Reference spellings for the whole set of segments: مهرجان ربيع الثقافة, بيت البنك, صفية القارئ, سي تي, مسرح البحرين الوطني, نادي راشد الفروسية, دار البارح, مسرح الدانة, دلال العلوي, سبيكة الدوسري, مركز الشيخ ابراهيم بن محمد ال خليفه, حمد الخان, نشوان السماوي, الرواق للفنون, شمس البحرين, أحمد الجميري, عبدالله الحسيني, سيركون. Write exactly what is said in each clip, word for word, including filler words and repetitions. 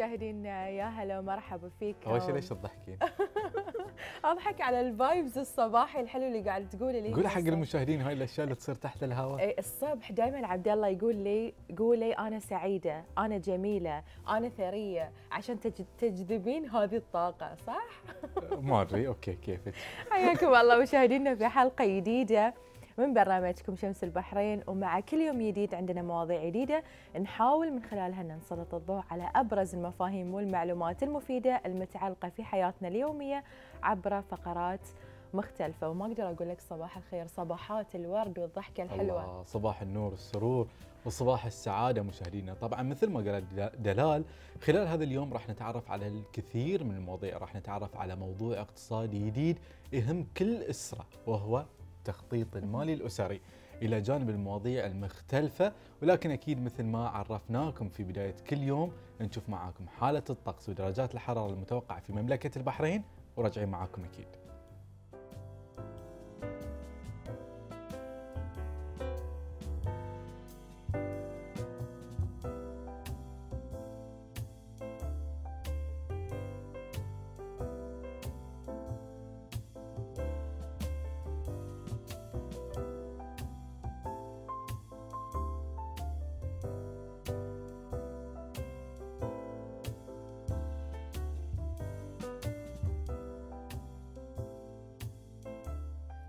المشاهدين يا هلا ومرحبا فيك. اول شيء ليش تضحكين؟ اضحك على الفايبز الصباحي الحلو اللي قاعد تقوله لي. قول حق المشاهدين هاي الاشياء اللي تصير تحت الهواء. الصبح دائما عبد الله يقول لي قولي انا سعيده، انا جميله، انا ثريه، عشان تجذبين هذه الطاقه، صح؟ ما ادري اوكي كيفك. حياكم الله مشاهدينا في حلقه جديده من برنامجكم شمس البحرين، ومع كل يوم جديد عندنا مواضيع جديدة نحاول من خلالها أن نسلط الضوء على أبرز المفاهيم والمعلومات المفيدة المتعلقة في حياتنا اليومية عبر فقرات مختلفة. وما أقدر أقول لك صباح الخير، صباحات الورد والضحكة الحلوة. الله، صباح النور والسرور وصباح السعادة مشاهدينا. طبعا مثل ما قالت دلال، خلال هذا اليوم راح نتعرف على الكثير من المواضيع. راح نتعرف على موضوع اقتصادي جديد يهم كل أسرة، وهو التخطيط المالي الأسري، إلى جانب المواضيع المختلفة. ولكن أكيد مثل ما عرفناكم في بداية كل يوم نشوف معاكم حالة الطقس ودرجات الحرارة المتوقعة في مملكة البحرين، وراجعين معاكم أكيد.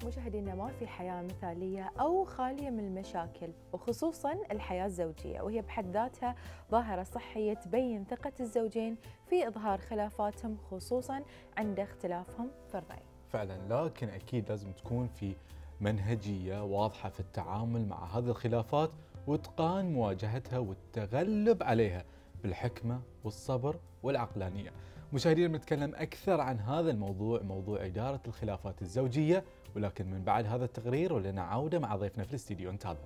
مشاهدينا، ما في حياة مثالية أو خالية من المشاكل، وخصوصاً الحياة الزوجية، وهي بحد ذاتها ظاهرة صحية تبين ثقة الزوجين في إظهار خلافاتهم، خصوصاً عند اختلافهم في الرأي. فعلاً، لكن أكيد لازم تكون في منهجية واضحة في التعامل مع هذه الخلافات، وتقان مواجهتها والتغلب عليها بالحكمة والصبر والعقلانية. مشاهدينا، نتكلم أكثر عن هذا الموضوع، موضوع إدارة الخلافات الزوجية، ولكن من بعد هذا التقرير ولنا عودة مع ضيفنا في الاستديو. نتابع.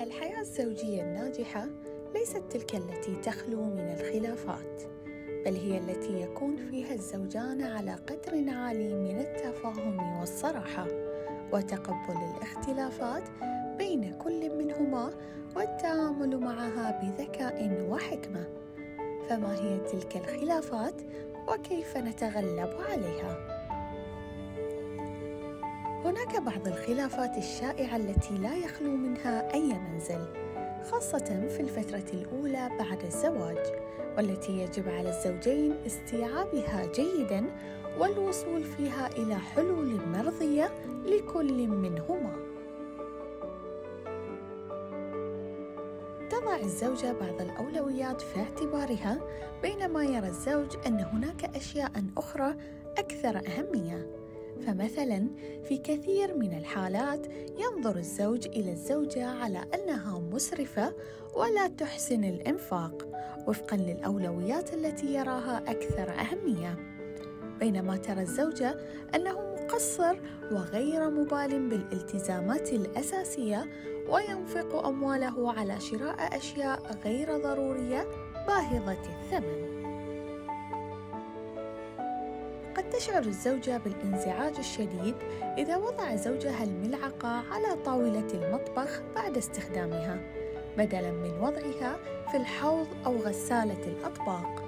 الحياة الزوجية الناجحة ليست تلك التي تخلو من الخلافات، بل هي التي يكون فيها الزوجان على قدر عالي من التفاهم والصراحة وتقبل الاختلافات بين كل منهما والتعامل معها بذكاء وحكمة. فما هي تلك الخلافات وكيف نتغلب عليها؟ هناك بعض الخلافات الشائعة التي لا يخلو منها أي منزل، خاصة في الفترة الأولى بعد الزواج، والتي يجب على الزوجين استيعابها جيداً والوصول فيها إلى حلول مرضية لكل منهما. تضع الزوجة بعض الأولويات في اعتبارها، بينما يرى الزوج أن هناك أشياء أخرى أكثر أهمية. فمثلاً في كثير من الحالات ينظر الزوج إلى الزوجة على أنها مسرفة ولا تحسن الإنفاق وفقاً للأولويات التي يراها أكثر أهمية، بينما ترى الزوجة أنه مقصر وغير مبال بالالتزامات الأساسية وينفق أمواله على شراء أشياء غير ضرورية باهظة الثمن. قد تشعر الزوجة بالانزعاج الشديد إذا وضع زوجها الملعقة على طاولة المطبخ بعد استخدامها، بدلاً من وضعها في الحوض أو غسالة الأطباق،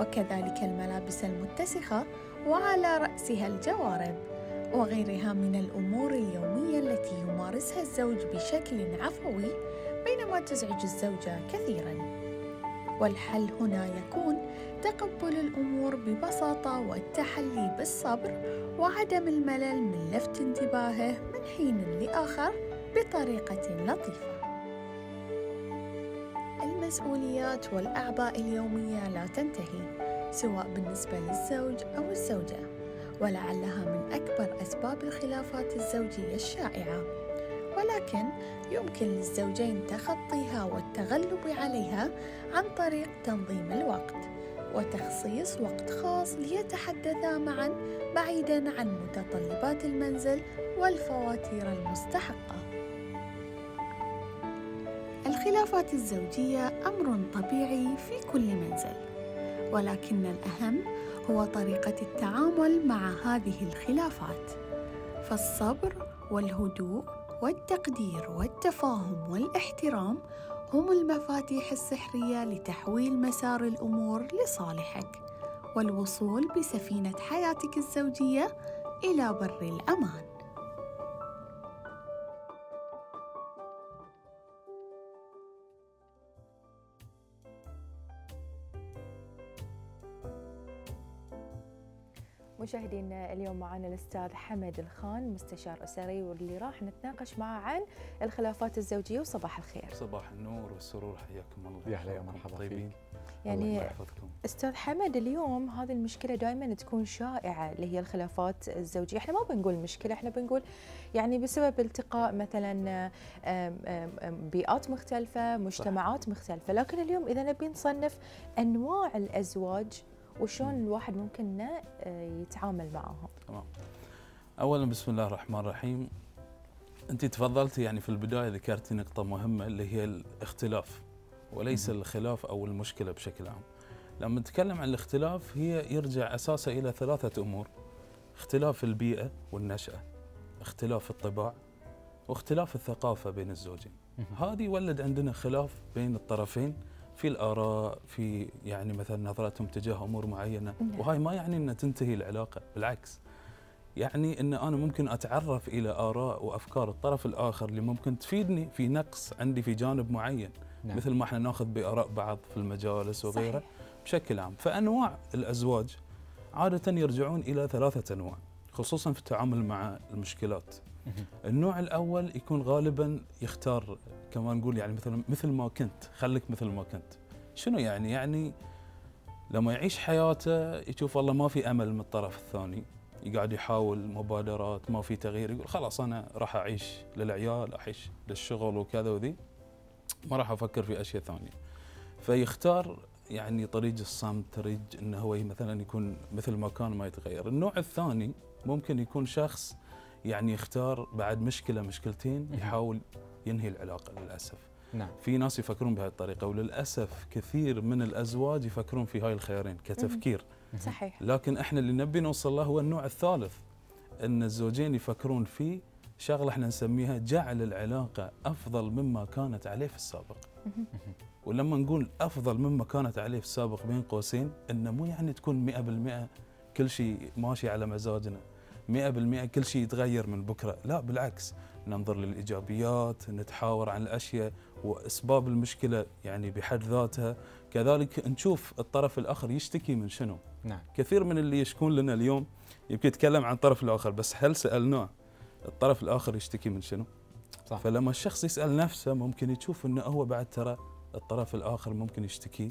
وكذلك الملابس المتسخة وعلى رأسها الجوارب، وغيرها من الأمور اليومية التي يمارسها الزوج بشكل عفوي، بينما تزعج الزوجة كثيراً. والحل هنا يكون تقبل الأمور ببساطة والتحلي بالصبر وعدم الملل من لفت انتباهه من حين لآخر بطريقة لطيفة. المسؤوليات والأعباء اليومية لا تنتهي، سواء بالنسبة للزوج أو الزوجة، ولعلها من أكبر أسباب الخلافات الزوجية الشائعة، ولكن يمكن للزوجين تخطيها والتغلب عليها عن طريق تنظيم الوقت وتخصيص وقت خاص ليتحدثا معا بعيدا عن متطلبات المنزل والفواتير المستحقة. الخلافات الزوجية أمر طبيعي في كل منزل، ولكن الأهم هو طريقة التعامل مع هذه الخلافات، فالصبر والهدوء والتقدير والتفاهم والاحترام هم المفاتيح السحرية لتحويل مسار الأمور لصالحك والوصول بسفينة حياتك الزوجية إلى بر الأمان. مشاهدينا، اليوم معنا الأستاذ حمد الخان، مستشار أسري، واللي راح نتناقش معه عن الخلافات الزوجية. وصباح الخير. صباح النور والسرور، حياكم الله. يا هلا يا مرحبا طيبين. يعني أستاذ حمد، اليوم هذه المشكلة دائما تكون شائعة اللي هي الخلافات الزوجية. احنا ما بنقول مشكلة، احنا بنقول يعني بسبب التقاء مثلا بيئات مختلفة، مجتمعات صح. مختلفة. لكن اليوم إذا نبي نصنف أنواع الأزواج وشون الواحد ممكن يتعامل معهم. تمام. اولا بسم الله الرحمن الرحيم. انت تفضلتي يعني في البدايه ذكرتي نقطه مهمه اللي هي الاختلاف وليس مم. الخلاف او المشكله بشكل عام. لما نتكلم عن الاختلاف، هي يرجع اساسه الى ثلاثه امور: اختلاف البيئه والنشأه، اختلاف الطباع، واختلاف الثقافه بين الزوجين. مم. هذه يولد عندنا خلاف بين الطرفين في الآراء، في يعني مثلا نظرتهم تجاه أمور معينة. وهاي ما يعني أن تنتهي العلاقة، بالعكس يعني أن أنا ممكن أتعرف إلى آراء وأفكار الطرف الآخر اللي ممكن تفيدني في نقص عندي في جانب معين. نعم. مثل ما احنا ناخذ بآراء بعض في المجالس وغيره بشكل عام. فأنواع الأزواج عادة يرجعون إلى ثلاثة أنواع، خصوصا في التعامل مع المشكلات. النوع الأول يكون غالبا يختار كما نقول يعني مثلا مثل ما كنت، خليك مثل ما كنت. شنو يعني؟ يعني لما يعيش حياته يشوف والله ما في أمل من الطرف الثاني، يقعد يحاول مبادرات، ما في تغيير، يقول خلاص أنا راح أعيش للعيال، أعيش للشغل وكذا وذي، ما راح أفكر في أشياء ثانية. فيختار يعني طريق الصمت، طريق أنه هو مثلا يكون مثل ما كان ما يتغير. النوع الثاني ممكن يكون شخص يعني يختار بعد مشكلة مشكلتين يحاول ينهي العلاقة للأسف. نعم. في ناس يفكرون بهذه الطريقة، وللأسف كثير من الأزواج يفكرون في هاي الخيارين كتفكير. صحيح. لكن احنا اللي نبي نوصل له هو النوع الثالث، أن الزوجين يفكرون في شغلة احنا نسميها جعل العلاقة أفضل مما كانت عليه في السابق. ولما نقول أفضل مما كانت عليه في السابق بين قوسين، أنه مو يعني تكون مئة بالمئة كل شيء ماشي على مزاجنا، مئة بالمئة كل شيء يتغير من بكرة. لا بالعكس، ننظر للإيجابيات، نتحاور عن الأشياء وأسباب المشكلة يعني بحد ذاتها. كذلك نشوف الطرف الآخر يشتكي من شنو. نعم. كثير من اللي يشكون لنا اليوم يمكن يتكلم عن الطرف الآخر، بس هل سألناه الطرف الآخر يشتكي من شنو؟ صح. فلما الشخص يسأل نفسه ممكن يشوف أنه هو بعد ترى الطرف الآخر ممكن يشتكي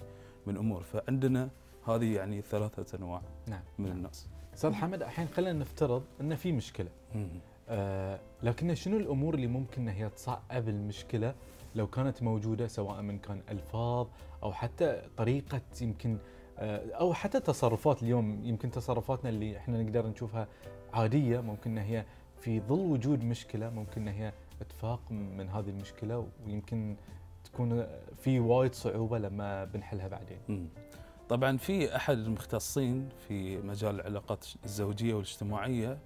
من أمور. فعندنا هذه يعني ثلاثة أنواع. نعم. من نعم. الناس. أستاذ حمد، الحين خلينا نفترض أن في مشكلة، آه لكن شنو الأمور اللي ممكن أن هي تصعب المشكلة لو كانت موجودة، سواء من كان ألفاظ أو حتى طريقة يمكن آه أو حتى تصرفات. اليوم يمكن تصرفاتنا اللي إحنا نقدر نشوفها عادية، ممكن أن هي في ظل وجود مشكلة ممكن أن هي تفاق من هذه المشكلة، ويمكن تكون في وايد صعوبة لما بنحلها بعدين. مم. طبعا في احد المختصين في مجال العلاقات الزوجيه والاجتماعيه،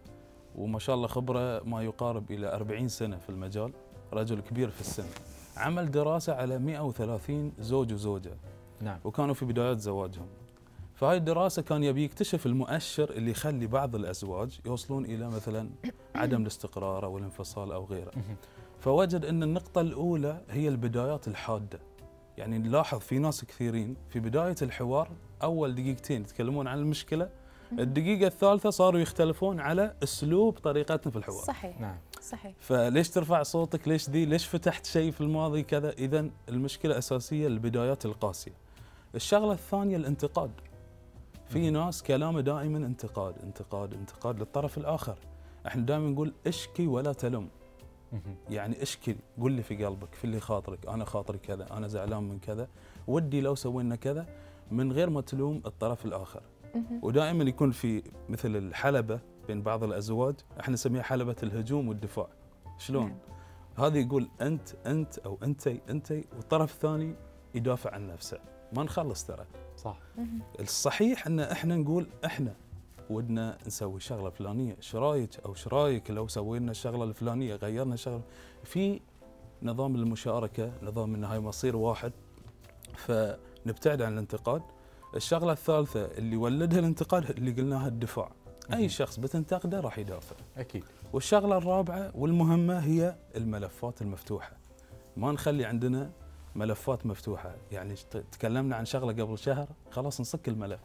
وما شاء الله خبره ما يقارب الى أربعين سنه في المجال، رجل كبير في السن، عمل دراسه على مئة وثلاثين زوج وزوجه. نعم. وكانوا في بدايات زواجهم. فهاي الدراسه كان يبي يكتشف المؤشر اللي يخلي بعض الازواج يوصلون الى مثلا عدم الاستقرار او الانفصال او غيره. فوجد ان النقطه الاولى هي البدايات الحاده. يعني نلاحظ في ناس كثيرين في بداية الحوار أول دقيقتين يتكلمون عن المشكلة، الدقيقة الثالثة صاروا يختلفون على أسلوب طريقتنا في الحوار. صحيح. نعم. صحيح. فليش ترفع صوتك؟ ليش ذي؟ ليش فتحت شيء في الماضي كذا؟ إذن المشكلة أساسية البدايات القاسية. الشغلة الثانية الانتقاد. في ناس كلامه دائما انتقاد انتقاد انتقاد للطرف الآخر. احنا دائما نقول اشكي ولا تلم. يعني اشكي، قل لي في قلبك، في اللي خاطرك، انا خاطري كذا، انا زعلان من كذا، ودي لو سوينا كذا، من غير ما تلوم الطرف الاخر. ودائما يكون في مثل الحلبه بين بعض الازواج، احنا نسميها حلبه الهجوم والدفاع. شلون؟ هذا يقول انت انت او انتي انتي، والطرف الثاني يدافع عن نفسه. ما نخلص ترى. صح. الصحيح ان احنا نقول احنا ودنا نسوي شغله فلانيه، ايش رايك او ايش رايك لو سوينا الشغله الفلانيه، غيرنا الشغله. في نظام المشاركه، نظام ان هاي مصير واحد، فنبتعد عن الانتقاد. الشغله الثالثه اللي ولدها الانتقاد اللي قلناها الدفاع، اي شخص بتنتقده راح يدافع اكيد. والشغله الرابعه والمهمه هي الملفات المفتوحه، ما نخلي عندنا ملفات مفتوحه، يعني تكلمنا عن شغله قبل شهر خلاص نصك الملف،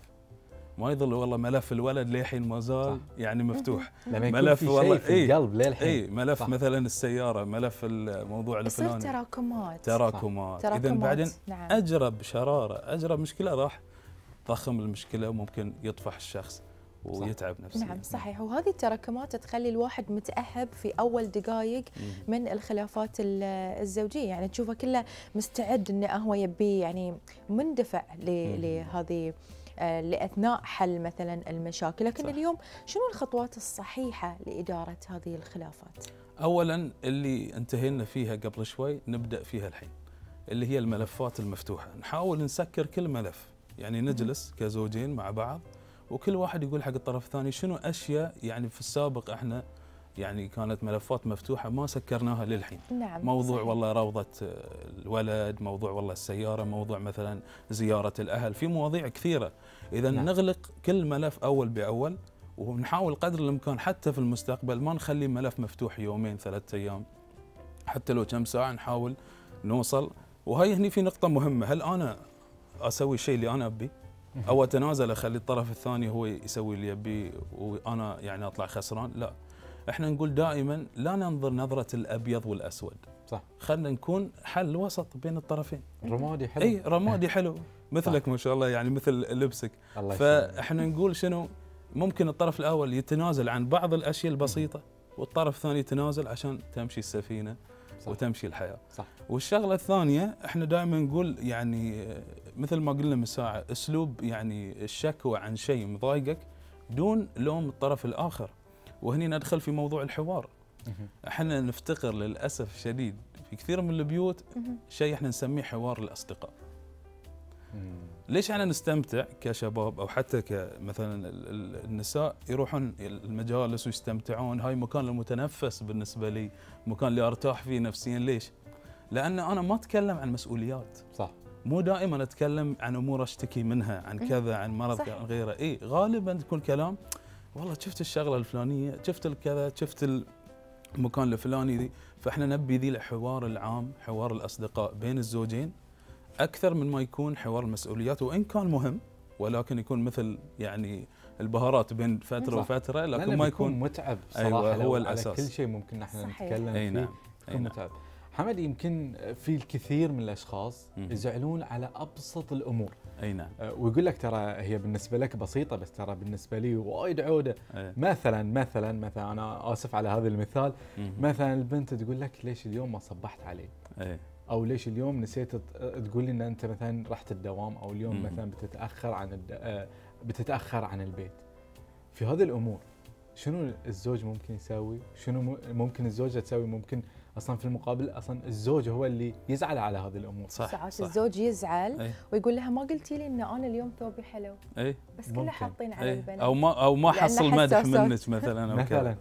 ما يظل والله ملف الولد للحين ما زال يعني مفتوح. ملف والله اي قلب للحين، اي ملف صح. مثلا السياره، ملف الموضوع الفلاني، يصير تراكمات تراكمات اذا بعدين نعم. اجرب شراره اجرب مشكله راح ضخم المشكله وممكن يطفح الشخص ويتعب نفسيا. نعم صحيح، وهذه التراكمات تخلي الواحد متأهب في أول دقائق من الخلافات الزوجية، يعني تشوفه كله مستعد أنه هو يبي يعني مندفع لهذه لأثناء حل مثلا المشاكل، لكن صح. اليوم شنو الخطوات الصحيحة لإدارة هذه الخلافات؟ أولا اللي انتهينا فيها قبل شوي نبدأ فيها الحين، اللي هي الملفات المفتوحة، نحاول نسكر كل ملف، يعني نجلس كزوجين مع بعض وكل واحد يقول حق الطرف الثاني شنو اشياء يعني في السابق احنا يعني كانت ملفات مفتوحه ما سكرناها للحين. نعم موضوع صحيح. والله روضه الولد، موضوع والله السياره، موضوع مثلا زياره الاهل، في مواضيع كثيره، اذا نعم. نغلق كل ملف اول باول، ونحاول قدر الامكان حتى في المستقبل ما نخلي ملف مفتوح يومين ثلاثة ايام، حتى لو كم ساعه نحاول نوصل. وهي هني في نقطه مهمه، هل انا اسوي الشيء اللي انا ابي أو أتنازل أخلي الطرف الثاني هو يسوي اللي يبي وأنا يعني أطلع خسران؟ لا، إحنا نقول دائما لا ننظر نظرة الأبيض والأسود، صح، خلنا نكون حل وسط بين الطرفين، رمادي حلو. أي رمادي حلو مثلك ما شاء الله، يعني مثل لبسك. فإحنا نقول شنو ممكن الطرف الأول يتنازل عن بعض الأشياء البسيطة والطرف الثاني يتنازل عشان تمشي السفينة صح. وتمشي الحياة صح. والشغلة الثانية احنا دائما نقول يعني مثل ما قلنا من ساعة، اسلوب يعني الشكوى عن شيء مضايقك دون لوم الطرف الآخر، وهني ندخل في موضوع الحوار. احنا نفتقر للأسف الشديد في كثير من البيوت شيء احنا نسميه حوار الأصدقاء. ليش احنا نستمتع كشباب او حتى كمثلا النساء يروحون المجالس ويستمتعون، هاي مكان المتنفس بالنسبه لي، مكان اللي ارتاح فيه نفسيا، ليش؟ لان انا ما اتكلم عن مسؤوليات صح، مو دائما اتكلم عن امور اشتكي منها، عن كذا، عن مرض، عن غيره. اي غالبا تكون كلام والله شفت الشغله الفلانيه، شفت الكذا، شفت المكان الفلاني دي. فاحنا نبي ذي الحوار العام، حوار الاصدقاء بين الزوجين أكثر من ما يكون حوار المسؤوليات، وإن كان مهم ولكن يكون مثل يعني البهارات بين فترة وفترة، لكن ما يكون متعب صراحة. أيوة هو الأساس، على كل شيء ممكن نحن نتكلم فيه. أي نعم. أي نعم. متعب حمد، يمكن في الكثير من الأشخاص يزعلون على أبسط الأمور. أي نعم. ويقول لك ترى هي بالنسبة لك بسيطة، بس ترى بالنسبة لي وايد عودة. أي. مثلا مثلا مثلا أنا آسف على هذا المثال، مم. مثلا البنت تقول لك ليش اليوم ما صبحت عليه؟ أي. أو ليش اليوم نسيت تقول لي إن أنت مثلا رحت الدوام، أو اليوم م -م. مثلا بتتأخر عن الد... بتتأخر عن البيت. في هذه الأمور شنو الزوج ممكن يسوي؟ شنو ممكن الزوجة تسوي؟ ممكن أصلا في المقابل أصلا الزوج هو اللي يزعل على هذه الأمور. صح ساعات صح. الزوج يزعل أي. ويقول لها ما قلتي لي إن أنا اليوم ثوبي حلو. أي. بس كله حاطين على البنات. أو ما أو ما حصل مدح منك مثلا أو مثلا.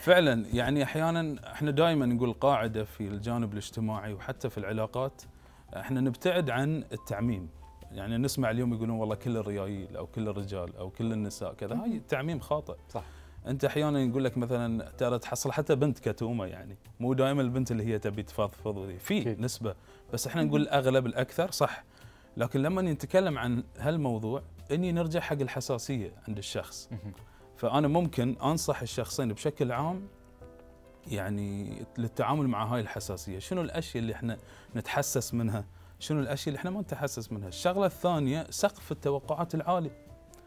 فعلا يعني احيانا احنا دائما نقول قاعده في الجانب الاجتماعي وحتى في العلاقات، احنا نبتعد عن التعميم. يعني نسمع اليوم يقولون والله كل الرجال او كل الرجال او كل النساء كذا، هاي تعميم خاطئ صح. انت احيانا يقول لك مثلا ترى تحصل حتى بنت كتومه، يعني مو دائما البنت اللي هي تبي تفضفض، في نسبه بس احنا نقول الاغلب الاكثر صح. لكن لما نتكلم عن هالموضوع اني نرجع حق الحساسيه عند الشخص. فأنا ممكن أنصح الشخصين بشكل عام يعني للتعامل مع هاي الحساسية، شنو الأشياء اللي احنا نتحسس منها، شنو الأشياء اللي احنا ما نتحسس منها. الشغلة الثانية سقف التوقعات العالي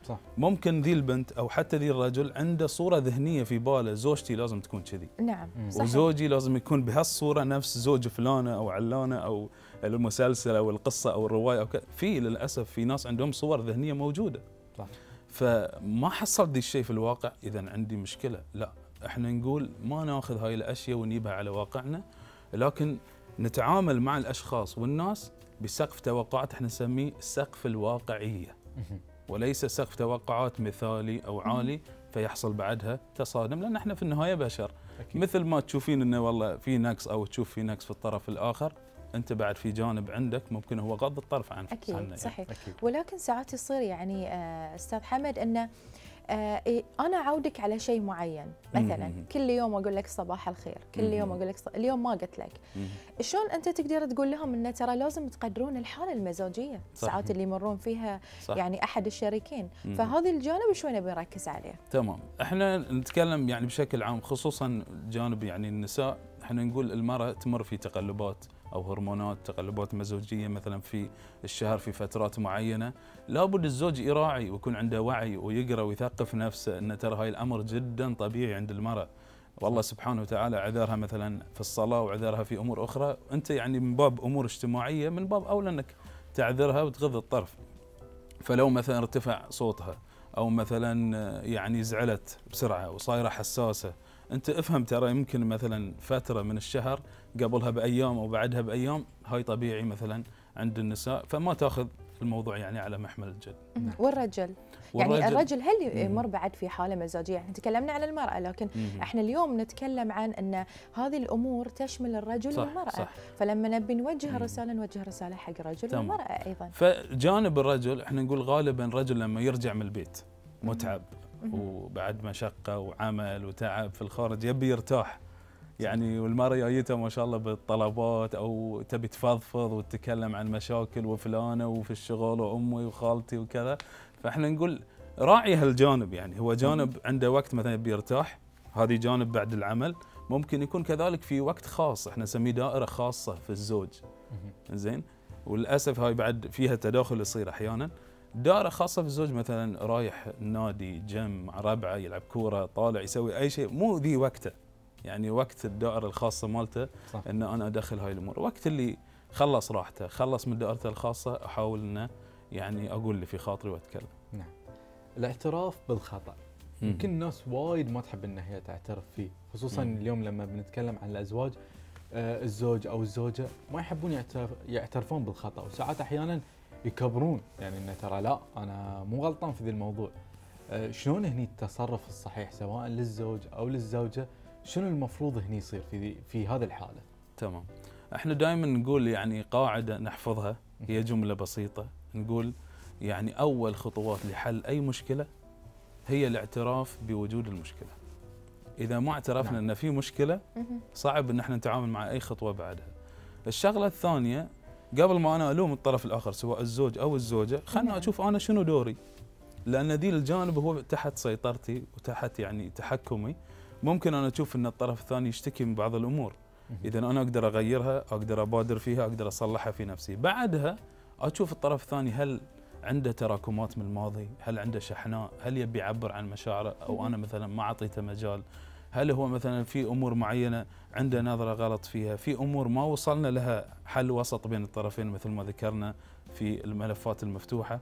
صح. ممكن ذي البنت أو حتى ذي الرجل عنده صورة ذهنية في باله، زوجتي لازم تكون كذي نعم صحيح. وزوجي لازم يكون بهالصورة نفس زوج فلانة أو علانة أو المسلسل أو القصة أو الرواية أو كذا. في للأسف في ناس عندهم صور ذهنية موجودة صح. فما حصل ذي الشيء في الواقع، إذا عندي مشكلة. لا، احنا نقول ما ناخذ هاي الأشياء ونجيبها على واقعنا، لكن نتعامل مع الأشخاص والناس بسقف توقعات، احنا نسميه السقف الواقعية. وليس سقف توقعات مثالي أو عالي فيحصل بعدها تصادم، لأن احنا في النهاية بشر. أكيد. مثل ما تشوفين أنه والله في نقص أو تشوف في نقص في الطرف الآخر، أنت بعد في جانب عندك ممكن هو غض الطرف عن أكيد عنه. صحيح. أكيد. ولكن ساعات يصير يعني أستاذ حمد أنه أنا أعودك على شيء معين، مثلا كل يوم أقول لك صباح الخير، كل يوم أقول لك صباح... اليوم ما قلت لك. شلون أنت تقدر تقول لهم إن ترى لازم تقدرون الحالة المزاجية الساعات اللي يمرون فيها صح. يعني أحد الشريكين، فهذا الجانب شوي نبي نركز عليه. تمام، إحنا نتكلم يعني بشكل عام خصوصا جانب يعني النساء، إحنا نقول المرأة تمر في تقلبات أو هرمونات، تقلبات مزاجية مثلا في الشهر في فترات معينة، لابد الزوج يراعي ويكون عنده وعي ويقرأ ويثقف نفسه أن ترى هاي الأمر جدا طبيعي عند المرأة، والله سبحانه وتعالى عذرها مثلا في الصلاة وعذرها في أمور أخرى، أنت يعني من باب أمور اجتماعية من باب أولى أنك تعذرها وتغض الطرف. فلو مثلا ارتفع صوتها أو مثلا يعني زعلت بسرعة وصايرة حساسة، أنت افهم ترى يمكن مثلا فترة من الشهر قبلها بأيام أو بعدها بأيام هاي طبيعي مثلا عند النساء، فما تأخذ الموضوع يعني على محمل الجد. والرجل والرجل يعني الرجل هل يمر بعد في حالة مزاجية؟ احنا تكلمنا عن المرأة، لكن مم. احنا اليوم نتكلم عن أن هذه الأمور تشمل الرجل صح والمرأة صح. فلما نبي نوجه رسالة نوجه رسالة حق الرجل والمرأة أيضا. فجانب الرجل احنا نقول غالبا الرجل لما يرجع من البيت متعب وبعد مشقة وعمل وتعب في الخارج يبي يرتاح يعني، والمرأة جايتها ما شاء الله بالطلبات أو تبي تفضفض وتتكلم عن مشاكل وفلانة وفي الشغل وأمي وخالتي وكذا، فإحنا نقول راعي هالجانب، يعني هو جانب عنده وقت مثلا يبي يرتاح، هذه جانب بعد العمل، ممكن يكون كذلك في وقت خاص إحنا نسميه دائرة خاصة في الزوج. زين، وللأسف هاي بعد فيها تداخل يصير أحيانا، دائرة خاصة في الزوج مثلا رايح نادي، جيم مع ربعه، يلعب كورة، طالع يسوي أي شيء، مو ذي وقته يعني وقت الدائرة الخاصة مالته أن أنا أدخل هاي الأمور، وقت اللي خلص راحته خلص من دائرته الخاصة أحاول أنه يعني أقول اللي في خاطري وأتكلم. نعم، الاعتراف بالخطأ يمكن الناس وايد ما تحب أن هي تعترف فيه، خصوصا مم. اليوم لما بنتكلم عن الأزواج، آه الزوج أو الزوجة ما يحبون يعترف يعترفون بالخطأ، وساعات أحيانا يكبرون يعني أنه ترى لا أنا مو غلطان في ذي الموضوع. آه شلون هني التصرف الصحيح سواء للزوج أو للزوجة؟ شنو المفروض هني يصير في في هذه الحالة؟ تمام، احنا دائما نقول يعني قاعدة نحفظها، هي جملة بسيطة نقول يعني أول خطوات لحل أي مشكلة هي الاعتراف بوجود المشكلة. إذا ما اعترفنا نعم. أن في مشكلة صعب أن احنا نتعامل مع أي خطوة بعدها. الشغلة الثانية قبل ما أنا ألوم الطرف الآخر سواء الزوج أو الزوجة، خلنا نعم. أشوف أنا شنو دوري، لأن ذي الجانب هو تحت سيطرتي وتحت يعني تحكمي. ممكن أنا أشوف أن الطرف الثاني يشتكي من بعض الأمور، إذا أنا أقدر أغيرها، أقدر أبادر فيها، أقدر أصلحها في نفسي. بعدها أشوف الطرف الثاني هل عنده تراكمات من الماضي، هل عنده شحناء، هل يبي يعبر عن مشاعره أو أنا مثلا ما أعطيته مجال، هل هو مثلا في أمور معينة عنده نظرة غلط فيها، في أمور ما وصلنا لها حل وسط بين الطرفين مثل ما ذكرنا في الملفات المفتوحة.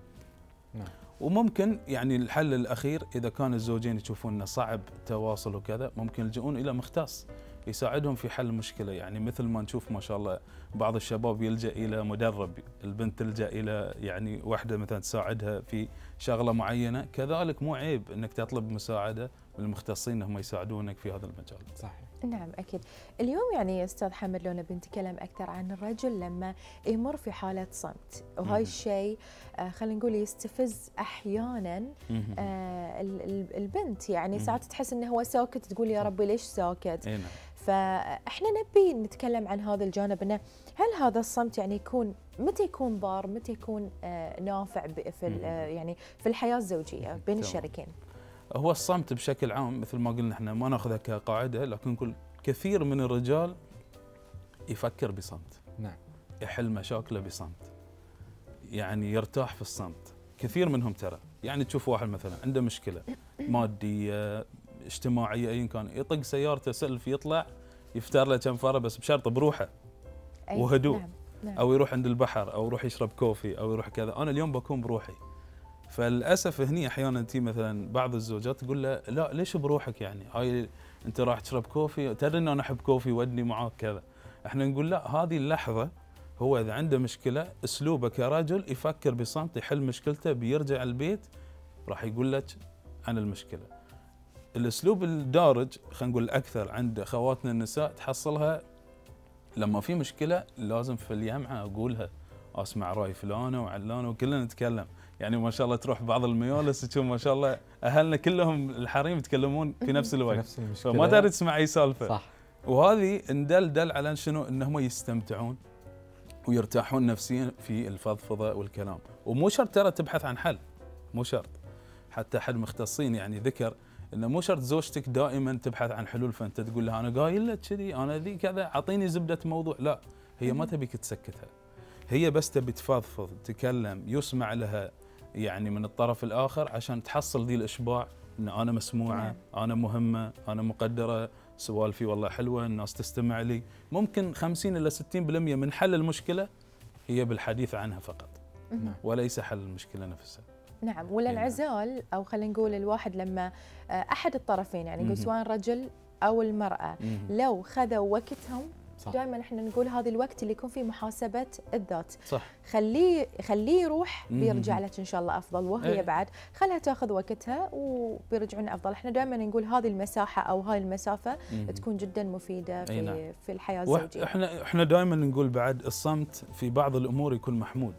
نعم. وممكن يعني الحل الأخير إذا كان الزوجين يشوفون أنه صعب تواصل وكذا، ممكن يلجؤون إلى مختص يساعدهم في حل المشكلة، يعني مثل ما نشوف ما شاء الله بعض الشباب يلجأ إلى مدرب، البنت تلجأ إلى يعني واحدة مثلا تساعدها في شغلة معينة، كذلك مو عيب أنك تطلب مساعدة من المختصين أنهم يساعدونك في هذا المجال. صحيح. نعم أكيد. اليوم يعني أستاذ حمد لو نبي نتكلم أكثر عن الرجل لما يمر في حالة صمت، وهاي الشيء خلينا نقول يستفز أحيانا البنت، يعني ساعات تحس أنه هو ساكت تقول يا ربي ليش ساكت. فإحنا نبي نتكلم عن هذا الجانب، أنه هل هذا الصمت يعني يكون متى يكون ضار، متى يكون نافع في يعني في الحياة الزوجية بين الشريكين؟ هو الصمت بشكل عام مثل ما قلنا احنا ما ناخذها كقاعده، لكن كل كثير من الرجال يفكر بصمت. نعم. يحل مشاكله بصمت، يعني يرتاح في الصمت. كثير منهم ترى يعني تشوف واحد مثلا عنده مشكله ماديه اجتماعيه ايا كان، يطق سيارته سلف يطلع يفتر له كم فاره بس بشرط بروحه وهدوء. نعم. نعم. او يروح عند البحر او يروح يشرب كوفي او يروح كذا، انا اليوم بكون بروحي. فللاسف هني احيانا انت مثلا بعض الزوجات تقول له لا ليش بروحك، يعني هاي انت راح تشرب كوفي، تدري ان انا احب كوفي ودني معاك كذا. احنا نقول لا، هذه اللحظه هو إذا عنده مشكلة أسلوبه كرجل يفكر بصمت يحل مشكلته، بيرجع البيت راح يقول لك عن المشكلة. الأسلوب الدارج خلينا نقول أكثر عند أخواتنا النساء تحصلها لما في مشكلة لازم في الجامعة أقولها، أسمع رأي فلانة وعلانة وكلنا نتكلم، يعني ما شاء الله تروح بعض المجالس تشوف ما شاء الله أهلنا كلهم الحريم يتكلمون في نفس الوقت، نفس المشكلة فما تقدر تسمع أي سالفة. صح. وهذه ندل دل على شنو؟ إن هم يستمتعون ويرتاحون نفسيا في الفضفضة والكلام، ومو شرط ترى تبحث عن حل، مو شرط. حتى أحد مختصين يعني ذكر إنه مو شرط زوجتك دائما تبحث عن حلول، فأنت تقول لها أنا قايل لك كذي، أنا ذي كذا، أعطيني زبدة موضوع. لا، هي ما تبيك تسكتها، هي بس تبي تفضفض تكلم، يسمع لها يعني من الطرف الآخر عشان تحصل ذي الإشباع إن أنا مسموعة، أنا مهمة، أنا مقدرة، سوالفي والله حلوة، الناس تستمع لي. ممكن خمسين إلى ستين بالمئة من حل المشكلة هي بالحديث عنها فقط وليس حل المشكلة نفسها. نعم، ولا العزال، أو خلينا نقول الواحد لما أحد الطرفين يعني يقول سواء الرجل أو المرأة لو خذوا وقتهم. دائما احنا نقول هذا الوقت اللي يكون فيه محاسبه الذات. صح. خليه خليه يروح، بيرجع لك ان شاء الله افضل، وهي ايه. بعد خلها تاخذ وقتها وبيرجعون افضل. احنا دائما نقول هذه المساحه او هاي المسافه مم. تكون جدا مفيده في ايه. في الحياه الزوجيه. احنا احنا دائما نقول بعد الصمت في بعض الامور يكون محمود.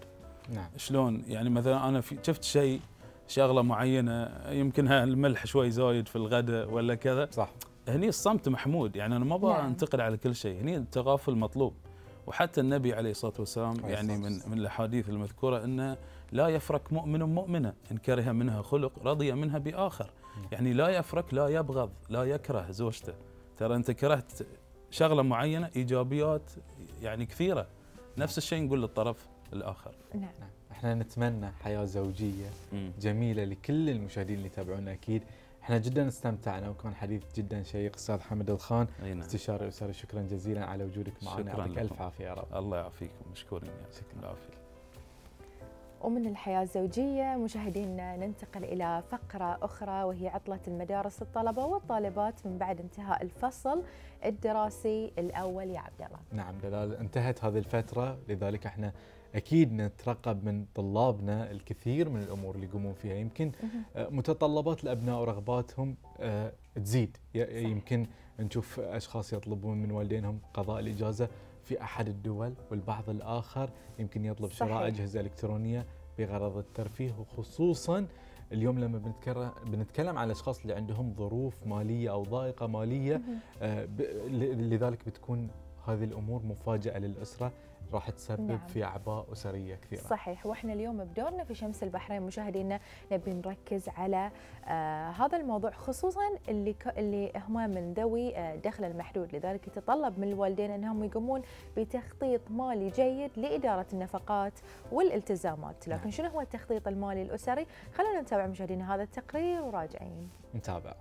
نعم. شلون؟ يعني مثلا انا شفت شيء، شغله معينه يمكنها الملح شوي زايد في الغداء ولا كذا. صح. هني الصمت محمود، يعني أنا ما أبغى أنتقد على كل شيء، هني التغافل مطلوب. وحتى النبي عليه الصلاة والسلام يعني من من الأحاديث المذكورة أنه لا يفرق مؤمن مؤمنة، إن كره منها خلق رضي منها بآخر. يعني لا يفرق، لا يبغض، لا يكره زوجته. ترى أنت كرهت شغلة معينة، إيجابيات يعني كثيرة، نفس الشيء نقول للطرف الآخر. نعم. إحنا نتمنى حياة زوجية جميلة لكل المشاهدين اللي يتابعونا. أكيد احنا جدا استمتعنا وكان حديث جدا شيق. استاذ حمد الخان استشاري اسري، شكرا جزيلا على وجودك معنا، يعطيك الف عافيه يا رب. الله يعافيكم، مشكورين يا شكرا عافية. ومن الحياه الزوجيه مشاهدينا ننتقل الى فقره اخرى وهي عطله المدارس، الطلبه والطالبات من بعد انتهاء الفصل الدراسي الاول يا عبد الله. نعم دلال، انتهت هذه الفتره، لذلك احنا أكيد نترقب من طلابنا الكثير من الأمور اللي يقومون فيها. يمكن متطلبات الأبناء ورغباتهم تزيد، يمكن نشوف أشخاص يطلبون من والدينهم قضاء الإجازة في أحد الدول، والبعض الآخر يمكن يطلب شراء أجهزة إلكترونية بغرض الترفيه، وخصوصاً اليوم لما بنتكلم على الأشخاص اللي عندهم ظروف مالية أو ضائقة مالية، لذلك بتكون هذه الأمور مفاجأة للأسرة، راح تسبب نعم. في أعباء أسرية كثيرة. صحيح. وإحنا اليوم بدورنا في شمس البحرين مشاهدينا نبي نركز على آه هذا الموضوع، خصوصا اللي اللي هم من ذوي آه دخل المحدود. لذلك يتطلب من الوالدين أنهم يقومون بتخطيط مالي جيد لإدارة النفقات والالتزامات. لكن نعم. شنو هو التخطيط المالي الأسري؟ خلونا نتابع مشاهدينا هذا التقرير وراجعين نتابع.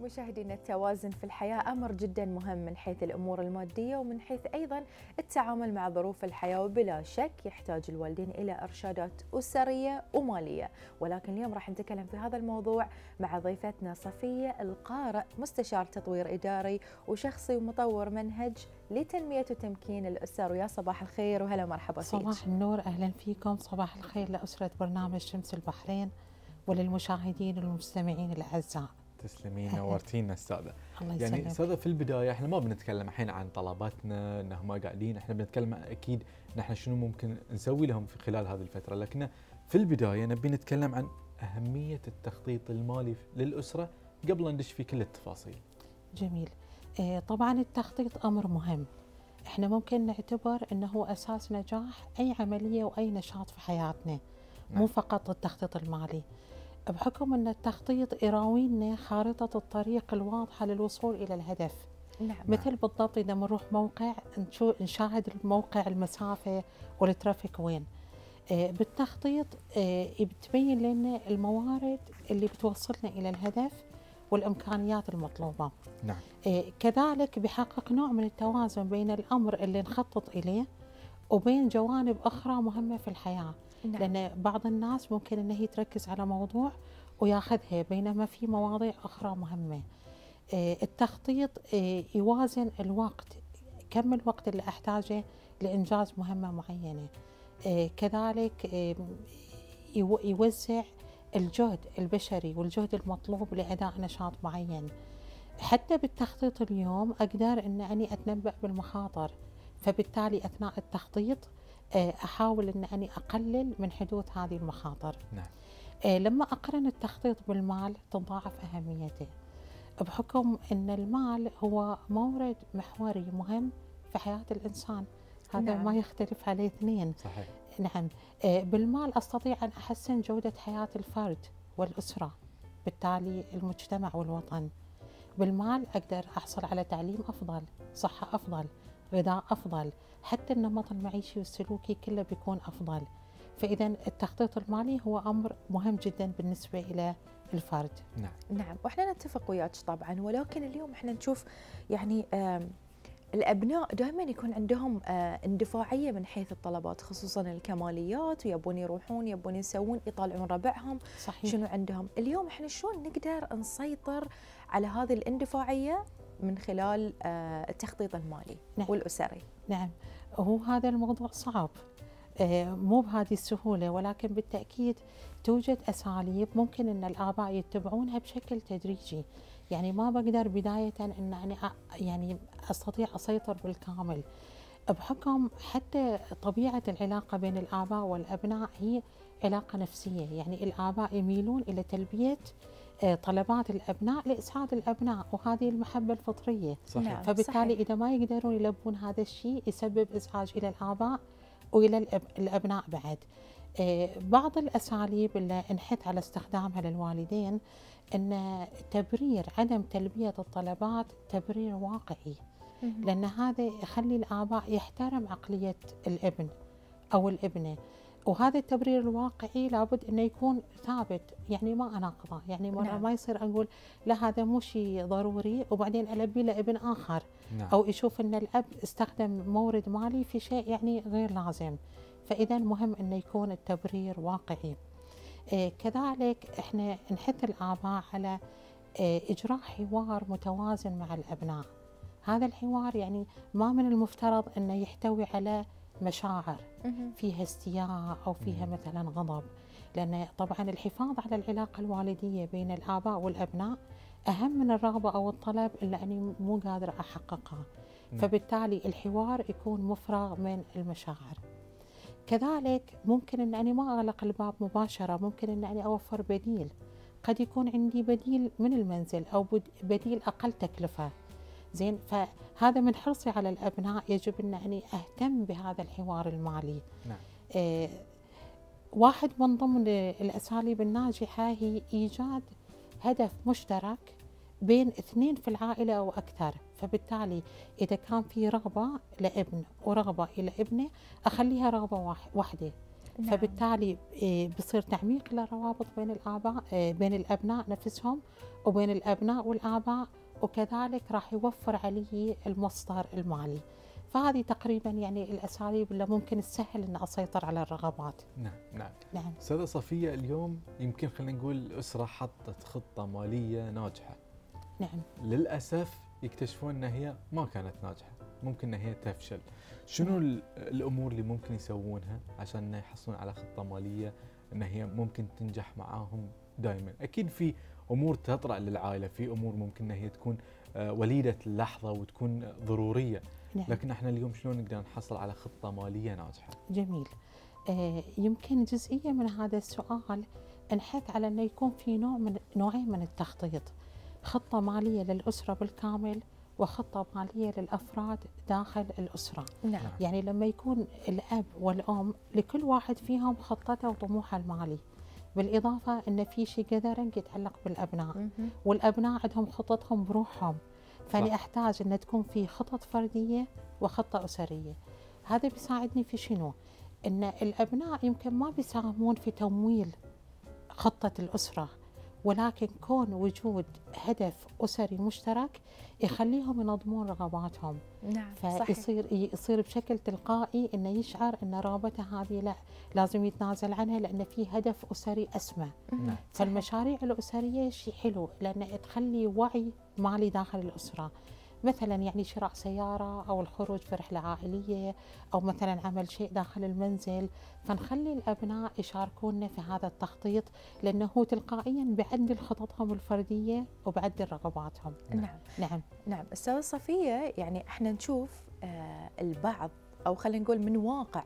مشاهدينا، التوازن في الحياة أمر جدا مهم من حيث الأمور المادية ومن حيث أيضا التعامل مع ظروف الحياة، وبلا شك يحتاج الوالدين إلى إرشادات أسرية ومالية، ولكن اليوم راح نتكلم في هذا الموضوع مع ضيفتنا صفية القارئ، مستشار تطوير إداري وشخصي ومطور منهج لتنمية وتمكين الأسر. ويا صباح الخير وهلا مرحبا فيك. صباح النور، أهلا فيكم. صباح الخير لأسرة برنامج شمس البحرين وللمشاهدين والمستمعين الأعزاء. تسلمين، نورتينا استاذه. يعني استاذه في البدايه احنا ما بنتكلم الحين عن طلباتنا انهم ما قاعدين، احنا بنتكلم اكيد نحن شنو ممكن نسوي لهم في خلال هذه الفتره، لكن في البدايه نبي نتكلم عن اهميه التخطيط المالي للاسره قبل أن ندش في كل التفاصيل. جميل. طبعا التخطيط امر مهم، احنا ممكن نعتبر انه هو اساس نجاح اي عمليه واي نشاط في حياتنا، مو فقط التخطيط المالي، بحكم أن التخطيط يراوينا خارطة الطريق الواضحة للوصول إلى الهدف. نعم. مثل بالضبط إذا بنروح موقع نشاهد الموقع، المسافة والترافيك وين. آه بالتخطيط آه بتبين لنا الموارد اللي بتوصلنا إلى الهدف والإمكانيات المطلوبة. نعم. آه كذلك بحقق نوع من التوازن بين الأمر اللي نخطط إليه وبين جوانب أخرى مهمة في الحياة. نعم. لأن بعض الناس ممكن أن هي تركز على موضوع وياخذها، بينما في مواضيع أخرى مهمة. التخطيط يوازن الوقت، كم الوقت اللي أحتاجه لإنجاز مهمة معينة، كذلك يوزع الجهد البشري والجهد المطلوب لأداء نشاط معين. حتى بالتخطيط اليوم أقدر أن أني أتنبأ بالمخاطر، فبالتالي أثناء التخطيط أحاول أن أني أقلل من حدوث هذه المخاطر. نعم. لما أقرن التخطيط بالمال تضاعف أهميته، بحكم أن المال هو مورد محوري مهم في حياة الإنسان. هذا نعم. ما يختلف عليه اثنين. صحيح. نعم. بالمال أستطيع أن أحسن جودة حياة الفرد والأسرة، بالتالي المجتمع والوطن. بالمال أقدر أحصل على تعليم أفضل، صحة أفضل، غذاء أفضل، حتى النمط المعيشي والسلوكي كله بيكون أفضل. فإذا التخطيط المالي هو أمر مهم جدا بالنسبة إلى الفرد. نعم. نعم، وإحنا نتفق وياك طبعا، ولكن اليوم إحنا نشوف يعني الأبناء دائما يكون عندهم اندفاعية من حيث الطلبات، خصوصا الكماليات، ويبون يروحون يبون يسوون يطالعون ربعهم. صحيح. شنو عندهم اليوم، إحنا شلون نقدر نسيطر على هذه الاندفاعية من خلال التخطيط المالي؟ نعم. والأسري. نعم، هو هذا الموضوع صعب، مو بهذه السهولة، ولكن بالتأكيد توجد أساليب ممكن أن الآباء يتبعونها بشكل تدريجي. يعني ما بقدر بداية أن أنا يعني أستطيع أسيطر بالكامل، بحكم حتى طبيعة العلاقة بين الآباء والأبناء هي علاقة نفسية. يعني الآباء يميلون إلى تلبية طلبات الأبناء لإسعاد الأبناء، وهذه المحبة الفطرية. صحيح. فبالتالي صحيح. إذا ما يقدرون يلبون هذا الشيء يسبب إزعاج إلى الآباء وإلى الأبناء بعد. بعض الأساليب اللي نحث على استخدامها للوالدين أن تبرير عدم تلبية الطلبات تبرير واقعي، لأن هذا يخلي الآباء يحترم عقلية الابن أو الابنة، وهذا التبرير الواقعي لابد انه يكون ثابت، يعني ما اناقضه، يعني مره نعم. ما يصير اقول لا هذا مو شيء ضروري وبعدين البي له ابن اخر. نعم. او يشوف ان الاب استخدم مورد مالي في شيء يعني غير لازم، فاذا مهم انه يكون التبرير واقعي. آه كذلك احنا نحث الاباء على آه اجراء حوار متوازن مع الابناء. هذا الحوار يعني ما من المفترض انه يحتوي على مشاعر فيها استياء أو فيها مثلا غضب، لأن طبعا الحفاظ على العلاقة الوالدية بين الآباء والأبناء أهم من الرغبة أو الطلب اللي أنا مو قادرة أحققها. فبالتالي الحوار يكون مفرغ من المشاعر. كذلك ممكن أن أنا ما أغلق الباب مباشرة، ممكن أن أنا أوفر بديل، قد يكون عندي بديل من المنزل أو بديل أقل تكلفة. زين، فهذا من حرصي على الأبناء يجب أن أني أهتم بهذا الحوار المالي. نعم. آه واحد من ضمن الأساليب الناجحة هي إيجاد هدف مشترك بين اثنين في العائلة أو أكثر، فبالتالي إذا كان في رغبة لابن ورغبة إلى ابنه أخليها رغبة واحدة. نعم. فبالتالي بصير تعميق للروابط بين الآباء بين الأبناء نفسهم وبين الأبناء والآباء، وكذلك راح يوفر علي المصدر المالي. فهذه تقريبا يعني الاساليب اللي ممكن تسهل ان اسيطر على الرغبات. نعم نعم نعم. استاذه صفيه، اليوم يمكن خلينا نقول اسره حطت خطه ماليه ناجحه. نعم. للاسف يكتشفون ان هي ما كانت ناجحه، ممكن ان هي تفشل. شنو نعم. الامور اللي ممكن يسوونها عشان يحصلون على خطه ماليه ان هي ممكن تنجح معاهم دائما؟ اكيد في امور تطرأ للعائله، في امور ممكن ان هي تكون وليده اللحظه وتكون ضروريه. نعم. لكن احنا اليوم شلون نقدر نحصل على خطه ماليه ناجحه؟ جميل. آه يمكن جزئيه من هذا السؤال نحث على انه يكون في نوع من نوعين من التخطيط، خطه ماليه للاسره بالكامل وخطه ماليه للافراد داخل الاسره. نعم. يعني لما يكون الاب والام لكل واحد فيهم خطته وطموحه المالي، بالاضافه ان في شيء جذرا يتعلق بالابناء، مم. والابناء عندهم خططهم بروحهم. فأنا أحتاج أن تكون في خطط فردية وخطة أسرية. هذا بيساعدني في شنو؟ أن الأبناء يمكن ما بيساهمون في تمويل خطة الأسرة، ولكن كون وجود هدف أسري مشترك يخليهم ينظمون رغباتهم. نعم فيصير صحيح. يصير بشكل تلقائي أنه يشعر أن رغبته هذه لا لازم يتنازل عنها لأن في هدف أسري أسمى. نعم. فالمشاريع الأسرية شيء حلو لأنها تخلي وعي مالي داخل الأسرة، مثلا يعني شراء سيارة أو الخروج في رحلة عائلية أو مثلا عمل شيء داخل المنزل. فنخلي الأبناء يشاركونا في هذا التخطيط لأنه تلقائيا بعدل خططهم الفردية وبعدل رغباتهم. نعم نعم نعم. أستاذة صفية، يعني احنا نشوف آه البعض، أو خلينا نقول من واقع،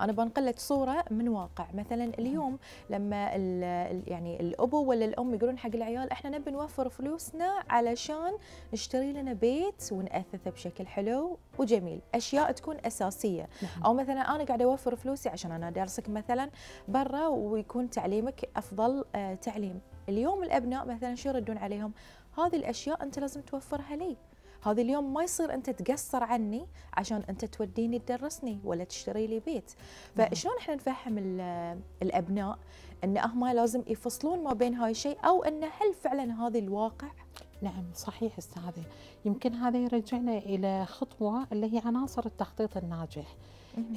أنا بنقل لك صورة من واقع. مثلا اليوم لما ال يعني الأبو ولا الأم يقولون حق العيال إحنا نبي نوفر فلوسنا علشان نشتري لنا بيت ونأثثه بشكل حلو وجميل، أشياء تكون أساسية. نعم. أو مثلا أنا قاعدة أوفر فلوسي عشان أنا أدرسك مثلا برا ويكون تعليمك أفضل آه تعليم. اليوم الأبناء مثلا شو يردون عليهم؟ هذه الأشياء أنت لازم توفرها لي، هذا اليوم ما يصير أنت تقصر عني عشان أنت توديني تدرسني ولا تشتري لي بيت. فشلون إحنا نفهم الأبناء أن هم لازم يفصلون ما بين هاي الشيء، أو أن هل فعلا هذا الواقع؟ نعم صحيح أستاذة. يمكن هذا يرجعنا إلى خطوة اللي هي عناصر التخطيط الناجح.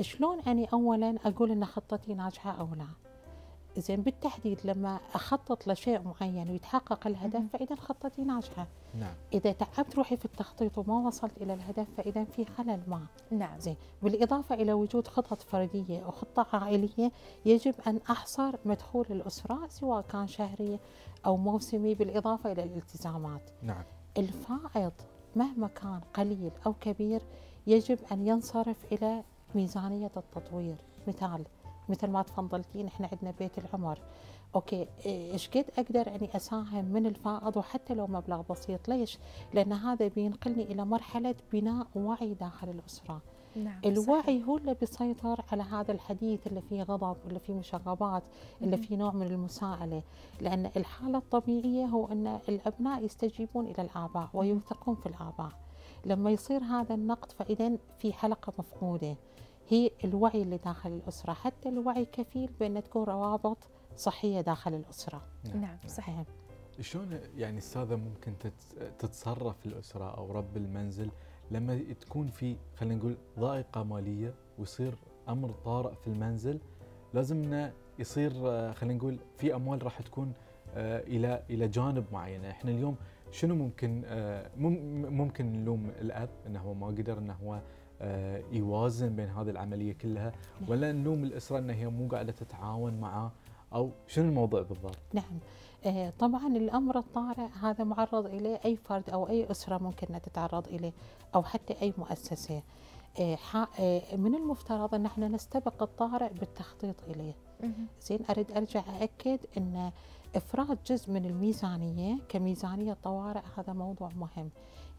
شلون أنا أولا أقول أن خطتي ناجحة أو لا؟ زين بالتحديد لما اخطط لشيء معين ويتحقق الهدف فاذا خطتي ناجحه. نعم. اذا تعبت روحي في التخطيط وما وصلت الى الهدف فاذا في خلل ما. نعم. زين بالاضافه الى وجود خطط فرديه وخطه عائليه، يجب ان احصر مدخول الاسره سواء كان شهري او موسمي، بالاضافه الى الالتزامات. نعم. الفائض مهما كان قليل او كبير يجب ان ينصرف الى ميزانيه التطوير. مثال مثل ما تفضلتين احنا عندنا بيت العمر، اوكي ايش قد اقدر اني اساهم من الفائض وحتى لو مبلغ بسيط؟ ليش؟ لان هذا بينقلني الى مرحله بناء وعي داخل الاسره. نعم الوعي صحيح. هو اللي بيسيطر على هذا الحديث اللي فيه غضب، اللي فيه مشاغبات، اللي فيه نوع من المساءله، لان الحاله الطبيعيه هو ان الابناء يستجيبون الى الاباء ويوثقون في الاباء. لما يصير هذا النقد فاذا في حلقه مفقوده، هي الوعي اللي داخل الأسرة. حتى الوعي كفيل بأن تكون روابط صحية داخل الأسرة. نعم, نعم. صحيح. شلون يعني السادة ممكن تتصرف الأسرة أو رب المنزل لما تكون في خلينا نقول ضائقة مالية ويصير أمر طارئ في المنزل؟ لازم يصير خلينا نقول في أموال راح تكون إلى إلى جانب معين. إحنا اليوم شنو ممكن ممكن نلوم الأب أنه ما قدر أنه يوازن بين هذه العملية كلها، ولا نلوم الأسرة أنها هي مو قاعدة تتعاون معه، أو شنو الموضوع بالضبط؟ نعم طبعا الأمر الطارئ هذا معرض إليه أي فرد أو أي أسرة ممكن أن تتعرض إليه، أو حتى أي مؤسسة. من المفترض أن احنا نستبق الطارئ بالتخطيط إليه. زين أريد أرجع أأكد أن إفراد جزء من الميزانية كميزانية طوارئ هذا موضوع مهم.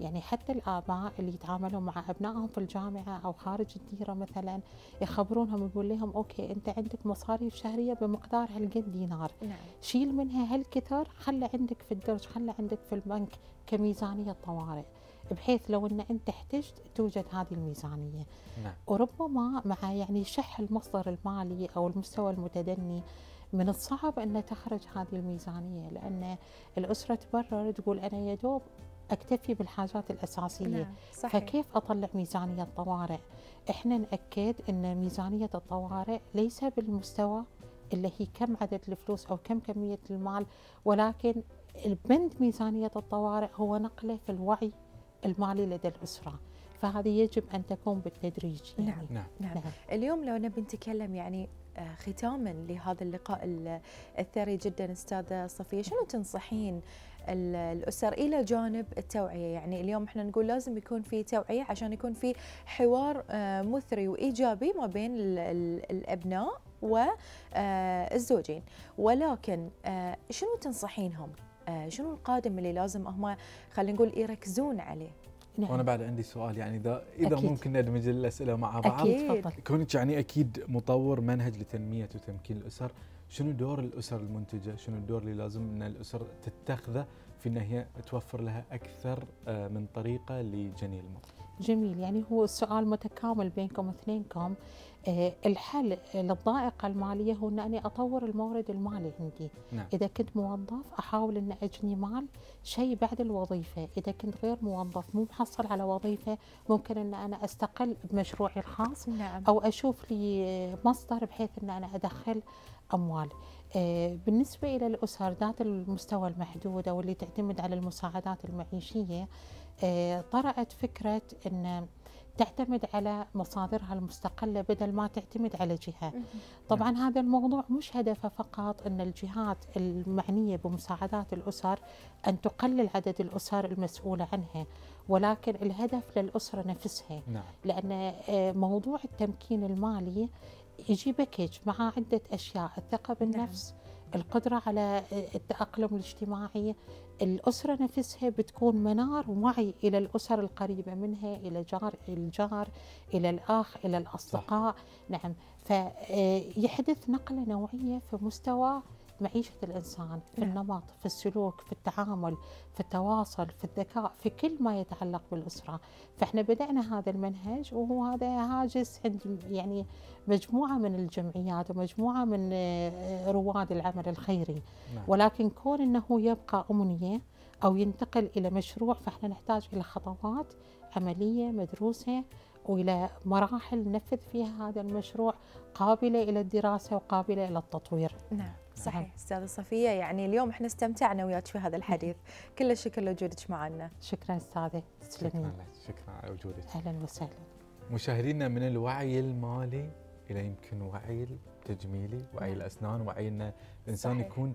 يعني حتى الآباء اللي يتعاملوا مع أبنائهم في الجامعة أو خارج الديرة مثلا يخبرونهم يقول لهم أوكي أنت عندك مصاريف شهرية بمقدار هالقد دينار. نعم. شيل منها هالكثر، خلى عندك في الدرج، خلى عندك في البنك كميزانية طوارئ. بحيث لو ان انت احتجت توجد هذه الميزانيه. نعم. وربما مع يعني شح المصدر المالي او المستوى المتدني من الصعب ان تخرج هذه الميزانيه، لان الاسره تبرر تقول انا يا دوب اكتفي بالحاجات الاساسيه. نعم. صحيح. فكيف اطلع ميزانيه طوارئ؟ احنا ناكد ان ميزانيه الطوارئ ليس بالمستوى اللي هي كم عدد الفلوس او كم كميه المال، ولكن البند ميزانيه الطوارئ هو نقله في الوعي المالي لدى الاسره، فهذه يجب ان تكون بالتدريج. يعني نعم. نعم. نعم. نعم. اليوم لو نبي نتكلم يعني ختاما لهذا اللقاء الثري جدا استاذه صفيه، شنو تنصحين الأسر إلى جانب التوعية؟ يعني اليوم احنا نقول لازم يكون في توعية عشان يكون في حوار مثري وإيجابي ما بين الأبناء والزوجين، ولكن شنو تنصحينهم؟ شنو القادم اللي لازم هم خلينا نقول يركزون عليه؟ نعم. وانا بعد عندي سؤال، يعني اذا اذا أكيد. ممكن ندمج الاسئله مع بعض. أكيد. كونك يعني اكيد مطور منهج لتنميه وتمكين الاسر، شنو دور الاسر المنتجه؟ شنو الدور اللي لازم ان الاسر تتخذه في ان هي توفر لها اكثر من طريقه لجني الموضوع؟ جميل، يعني هو السؤال متكامل بينكم اثنينكم. الحل للضائقه الماليه هو ان انا اطور المورد المالي عندي. نعم. اذا كنت موظف احاول ان اجني مال شيء بعد الوظيفه، اذا كنت غير موظف مو محصل على وظيفه ممكن ان انا استقل بمشروعي الخاص. نعم. او اشوف لي مصدر بحيث ان انا ادخل اموال. بالنسبه الى الاسر ذات المستوى المحدود او اللي تعتمد على المساعدات المعيشيه، طرأت فكره ان تعتمد على مصادرها المستقلة بدل ما تعتمد على جهة. طبعا نعم. هذا الموضوع مش هدفه فقط أن الجهات المعنية بمساعدات الأسر أن تقلل عدد الأسر المسؤولة عنها، ولكن الهدف للأسرة نفسها. نعم. لأن موضوع التمكين المالي يجي باكج مع عدة أشياء: الثقة بالنفس، نعم. القدرة على التأقلم الاجتماعي. الأسرة نفسها بتكون منار وعي إلى الأسر القريبة منها، إلى جار الجار، إلى الأخ، إلى الأصدقاء. صح. نعم. فيحدث نقلة نوعية في مستوى معيشة الإنسان، في النمط، في السلوك، في التعامل، في التواصل، في الذكاء، في كل ما يتعلق بالأسرة. فإحنا بدأنا هذا المنهج، وهو هذا هاجس عند يعني مجموعة من الجمعيات ومجموعة من رواد العمل الخيري. نعم. ولكن كون أنه يبقى أمنية أو ينتقل إلى مشروع، فإحنا نحتاج إلى خطوات عملية مدروسة وإلى مراحل ننفذ فيها هذا المشروع قابلة إلى الدراسة وقابلة إلى التطوير. نعم. صحيح. استاذه صفيه، يعني اليوم احنا استمتعنا وياك في هذا الحديث، كل الشكر لوجودك معنا. شكرا استاذه، تسلمين. شكرا على وجودك. اهلا وسهلا. مشاهدينا، من الوعي المالي الى يمكن وعي التجميلي، وعي الاسنان، وعي ان الانسان يكون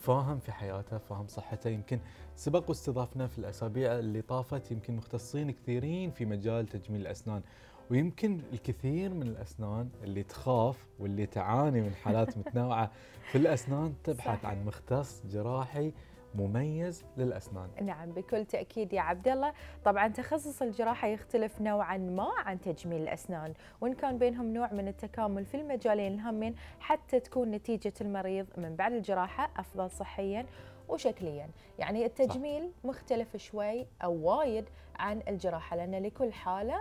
فاهم في حياته، فاهم صحته. يمكن سبق واستضافنا في الاسابيع اللي طافت يمكن مختصين كثيرين في مجال تجميل الاسنان، ويمكن الكثير من الأسنان اللي تخاف واللي تعاني من حالات متنوعة في الأسنان تبحث صحيح. عن مختص جراحي مميز للأسنان. نعم بكل تأكيد يا عبد الله. طبعا تخصص الجراحة يختلف نوعا ما عن تجميل الأسنان، وإن كان بينهم نوع من التكامل في المجالين الهامين حتى تكون نتيجة المريض من بعد الجراحة أفضل صحياً وشكليا. يعني التجميل صح. مختلف شوي أو وايد عن الجراحة، لأن لكل حالة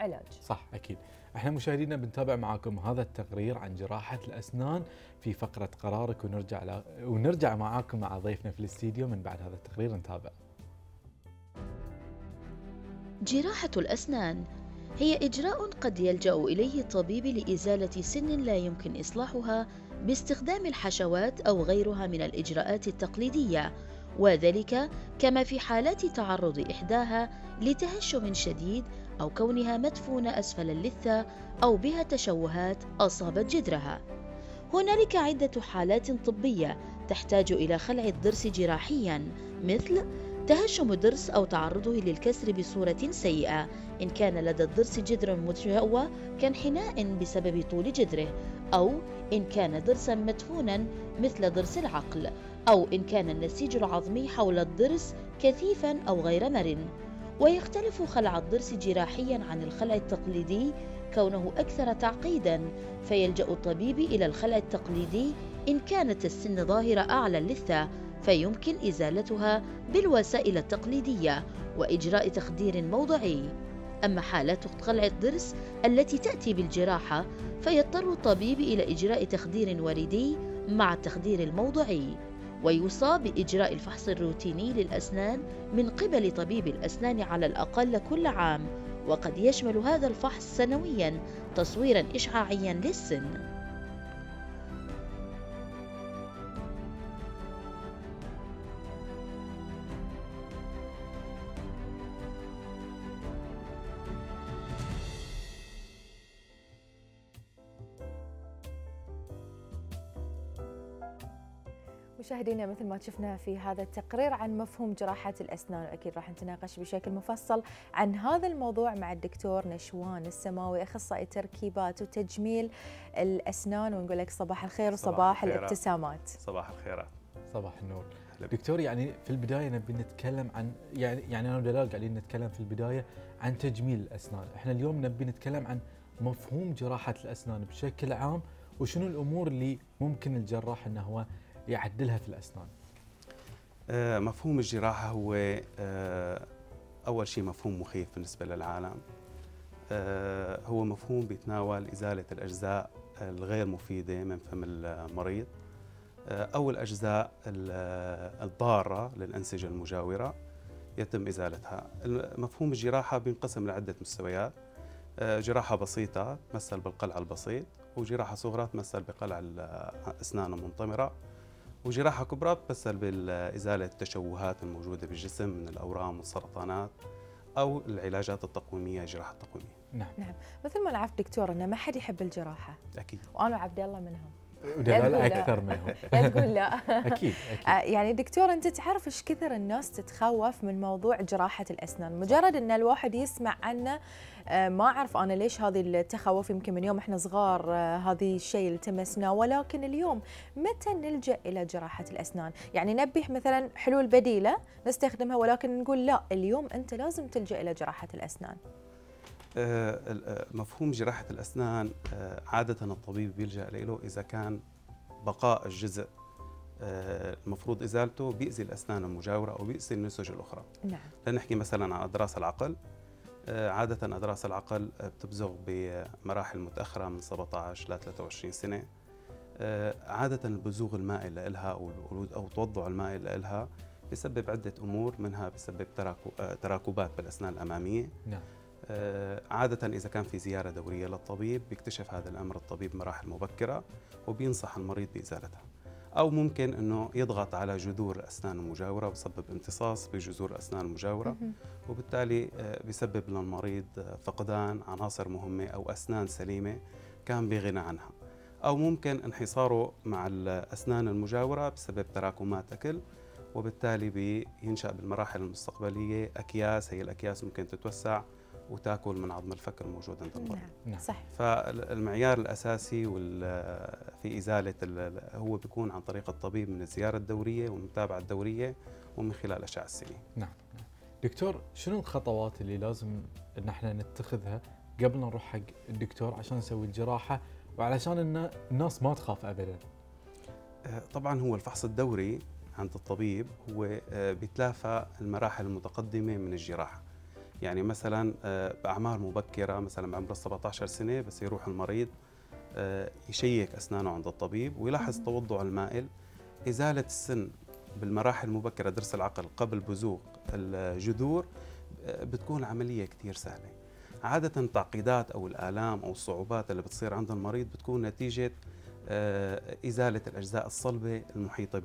علاج. صح أكيد. احنا مشاهدينا بنتابع معاكم هذا التقرير عن جراحة الأسنان في فقرة قرارك، ونرجع ل... ونرجع معاكم مع ضيفنا في الاستديو من بعد هذا التقرير. نتابع. جراحة الأسنان هي إجراء قد يلجأ إليه الطبيب لإزالة سن لا يمكن إصلاحها باستخدام الحشوات أو غيرها من الإجراءات التقليدية، وذلك كما في حالات تعرض إحداها لتهشم شديد أو كونها مدفونة أسفل اللثة أو بها تشوهات أصابت جدرها. هنالك عدة حالات طبية تحتاج إلى خلع الضرس جراحياً، مثل تهشم الضرس أو تعرضه للكسر بصورة سيئة إن كان لدى الضرس جدر متشوه كانحناء بسبب طول جدره، أو إن كان ضرساً مدفوناً مثل ضرس العقل، أو إن كان النسيج العظمي حول الضرس كثيفاً أو غير مرن. ويختلف خلع الضرس جراحياً عن الخلع التقليدي كونه أكثر تعقيداً، فيلجأ الطبيب إلى الخلع التقليدي إن كانت السن ظاهرة أعلى اللثة فيمكن إزالتها بالوسائل التقليدية وإجراء تخدير موضعي. أما حالات خلع الضرس التي تأتي بالجراحة فيضطر الطبيب إلى إجراء تخدير وريدي مع التخدير الموضعي، ويوصى بإجراء الفحص الروتيني للأسنان من قبل طبيب الأسنان على الأقل كل عام، وقد يشمل هذا الفحص سنوياً تصويراً إشعاعياً للسن. مشاهدينا، مثل ما شفنا في هذا التقرير عن مفهوم جراحة الأسنان، وأكيد راح نتناقش بشكل مفصل عن هذا الموضوع مع الدكتور نشوان السماوي، أخصائي تركيبات وتجميل الأسنان، ونقول لك صباح الخير وصباح الابتسامات. صباح الخيرات. صباح النور. دكتور، يعني في البداية نبي نتكلم عن يعني يعني أنا ودلال قاعدين نتكلم في البداية عن تجميل الأسنان، احنا اليوم نبي نتكلم عن مفهوم جراحة الأسنان بشكل عام، وشنو الأمور اللي ممكن الجراح أنه هو يعدلها في الأسنان. مفهوم الجراحة هو أول شيء مفهوم مخيف بالنسبة للعالم، هو مفهوم بيتناول إزالة الأجزاء الغير مفيدة من فم المريض أو الأجزاء الضارة للأنسجة المجاورة يتم إزالتها. مفهوم الجراحة بينقسم لعدة مستويات، جراحة بسيطة تمثل بالقلع البسيط، وجراحة صغرى تمثل بقلع الأسنان المنطمرة، وجراحة كبرى تمثل بإزالة التشوهات الموجودة بالجسم من الأورام والسرطانات أو العلاجات التقويمية، الجراحة التقويمية. نعم. نعم، مثل ما نعرف دكتور أن ما حد يحب الجراحة. أكيد. وأنا وعبد الله منهم. ودلال أكثر منهم. لا تقول لا. أكيد. أكيد. يعني دكتور، أنت تعرف إيش كثر الناس تتخوف من موضوع جراحة الأسنان، مجرد أن الواحد يسمع عنه ما أعرف أنا ليش هذه التخوف، يمكن من يوم إحنا صغار هذه الشيء التمسناه، ولكن اليوم متى نلجأ إلى جراحة الأسنان؟ يعني نبيه مثلا حلول بديلة نستخدمها، ولكن نقول لا اليوم أنت لازم تلجأ إلى جراحة الأسنان. مفهوم جراحة الأسنان عادة الطبيب بيلجأ له إذا كان بقاء الجزء المفروض إزالته بيأذي الأسنان المجاورة أو بيأذي النسج الأخرى. نعم. لنحكي مثلا عن أضراس العقل، عادة أضراس العقل بتبزغ بمراحل متأخرة من سبعطعش إلى ثلاثة وعشرين سنة، عادة البزوغ المائل لها أو الولود أو التوضع المائل لها بسبب عدة أمور، منها بسبب تراكبات بالأسنان الأمامية. نعم. عادة إذا كان في زيارة دورية للطبيب بيكتشف هذا الأمر الطبيب بمراحل مبكرة وبينصح المريض بإزالتها، أو ممكن أنه يضغط على جذور الأسنان المجاورة ويسبب امتصاص بجذور الأسنان المجاورة، وبالتالي بيسبب للمريض فقدان عناصر مهمة أو أسنان سليمة كان بغنى عنها، أو ممكن انحصاره مع الأسنان المجاورة بسبب تراكمات أكل، وبالتالي بينشأ بالمراحل المستقبلية أكياس، هي الأكياس ممكن تتوسع وتاكل من عظم الفك الموجود عند المريض. نعم صح. فالمعيار الاساسي في ازاله هو بيكون عن طريق الطبيب من الزياره الدوريه والمتابعه الدوريه ومن خلال اشعه السنين. نعم. دكتور، شنو الخطوات اللي لازم ان احنا نتخذها قبل نروح حق الدكتور عشان نسوي الجراحه، وعلشان ان الناس ما تخاف ابدا؟ طبعا هو الفحص الدوري عند الطبيب هو بيتلافى المراحل المتقدمه من الجراحه. يعني مثلا باعمار مبكره، مثلا بعمر سبعطعش سنه بس يروح المريض يشيك اسنانه عند الطبيب ويلاحظ توضع المائل، ازاله السن بالمراحل المبكره ضرس العقل قبل بزوغ الجذور بتكون عمليه كثير سهله. عاده التعقيدات او الالام او الصعوبات اللي بتصير عند المريض بتكون نتيجه ازاله الاجزاء الصلبه المحيطه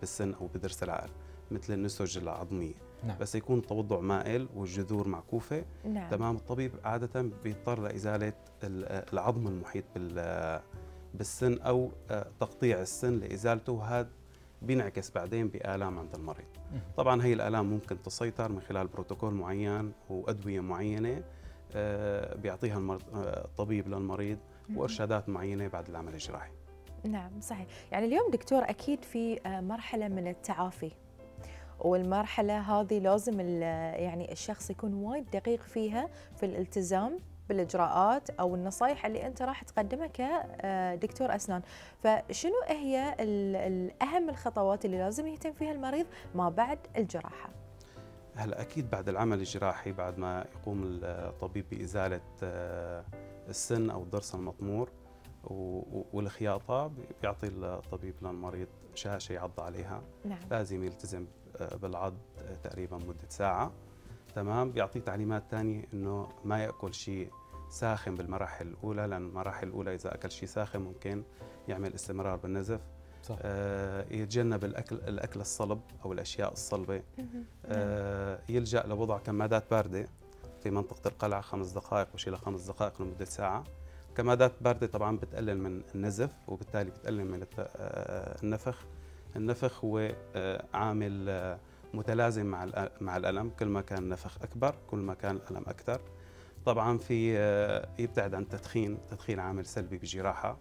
بالسن او بضرس العقل مثل النسج العظميه. نعم. بس يكون التوضع مائل والجذور معكوفه. نعم. تمام. الطبيب عاده بيضطر لازاله العظم المحيط بالسن او تقطيع السن لازالته، وهذا بينعكس بعدين بالام عند المريض. طبعا هي الالام ممكن تسيطر من خلال بروتوكول معين وادويه معينه بيعطيها الطبيب للمريض وارشادات معينه بعد العمل الجراحي. نعم صحيح. يعني اليوم دكتور اكيد في مرحله من التعافي، والمرحلة هذه لازم يعني الشخص يكون وايد دقيق فيها في الالتزام بالإجراءات أو النصايح اللي أنت راح تقدمها كدكتور أسنان، فشنو هي الأهم الخطوات اللي لازم يهتم فيها المريض ما بعد الجراحة؟ هلا أكيد بعد العمل الجراحي، بعد ما يقوم الطبيب بإزالة السن أو الضرس المطمور والخياطة، بيعطي الطبيب للمريض شاشة يعض عليها. نعم. لازم يلتزم بالعض تقريبا مدة ساعة. تمام. بيعطيه تعليمات ثانية إنه ما يأكل شيء ساخن بالمراحل الأولى، لأن المراحل الأولى إذا أكل شيء ساخن ممكن يعمل استمرار بالنزف. صح. آه يتجنب الأكل الأكل الصلب أو الأشياء الصلبة. آه يلجأ لوضع كمادات باردة في منطقة القلعة خمس دقائق وشيلها خمس دقائق لمدة ساعة. كمادات باردة طبعا بتقلل من النزف وبالتالي بتقلل من النفخ. النفخ هو عامل متلازم مع مع الألم، كل ما كان النفخ أكبر كل ما كان الألم أكثر. طبعا في يبتعد عن التدخين، التدخين عامل سلبي بالجراحة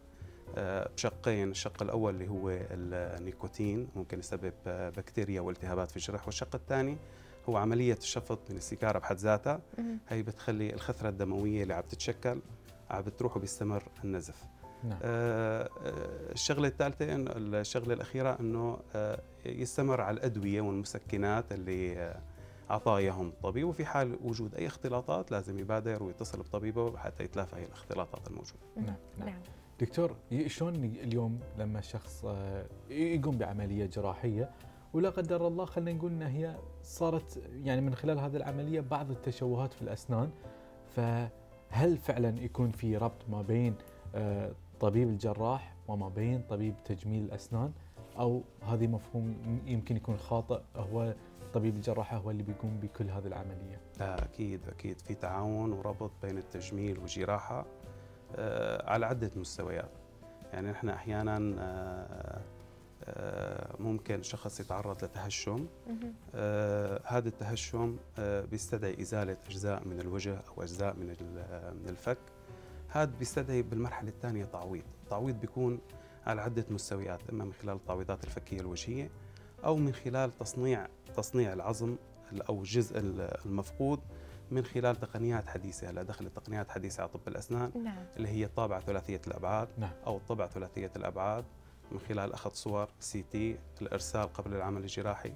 بشقين، الشق الأول اللي هو النيكوتين ممكن يسبب بكتيريا والتهابات في الجرح، والشق الثاني هو عملية الشفط من السيجارة بحد ذاتها، هي بتخلي الخثرة الدموية اللي عم تتشكل عم بتروح وبيستمر النزف. نعم. آه الشغله الثالثه انه الشغله الاخيره انه آه يستمر على الادويه والمسكنات اللي آه اعطاهم الطبيب، وفي حال وجود اي اختلاطات لازم يبادر ويتصل بطبيبه حتى يتلافى هي الاختلاطات الموجوده. نعم. نعم. نعم. دكتور، شلون اليوم لما شخص آه يقوم بعمليه جراحيه ولا قدر الله خلينا نقول ان هي صارت يعني من خلال هذه العمليه بعض التشوهات في الاسنان، ف هل فعلا يكون في ربط ما بين طبيب الجراح وما بين طبيب تجميل الأسنان، أو هذه مفهوم يمكن يكون خاطئ، هو طبيب الجراحة هو اللي بيقوم بكل هذه العملية؟ أكيد أكيد في تعاون وربط بين التجميل والجراحة على عدة مستويات. يعني نحن أحيانا ممكن شخص يتعرض لتهشم، هذا التهشم بيستدعي إزالة أجزاء من الوجه أو أجزاء من من الفك، هذا بيستدعي بالمرحلة الثانية تعويض. التعويض بيكون على عدة مستويات، إما من خلال التعويضات الفكية الوجهية أو من خلال تصنيع تصنيع العظم أو الجزء المفقود من خلال تقنيات حديثة. هلا دخلت تقنيات حديثة على طب الأسنان. نعم. اللي هي الطابعة ثلاثية الأبعاد. نعم. أو الطبعة ثلاثية الأبعاد من خلال أخذ صور سي تي، الإرسال قبل العمل الجراحي،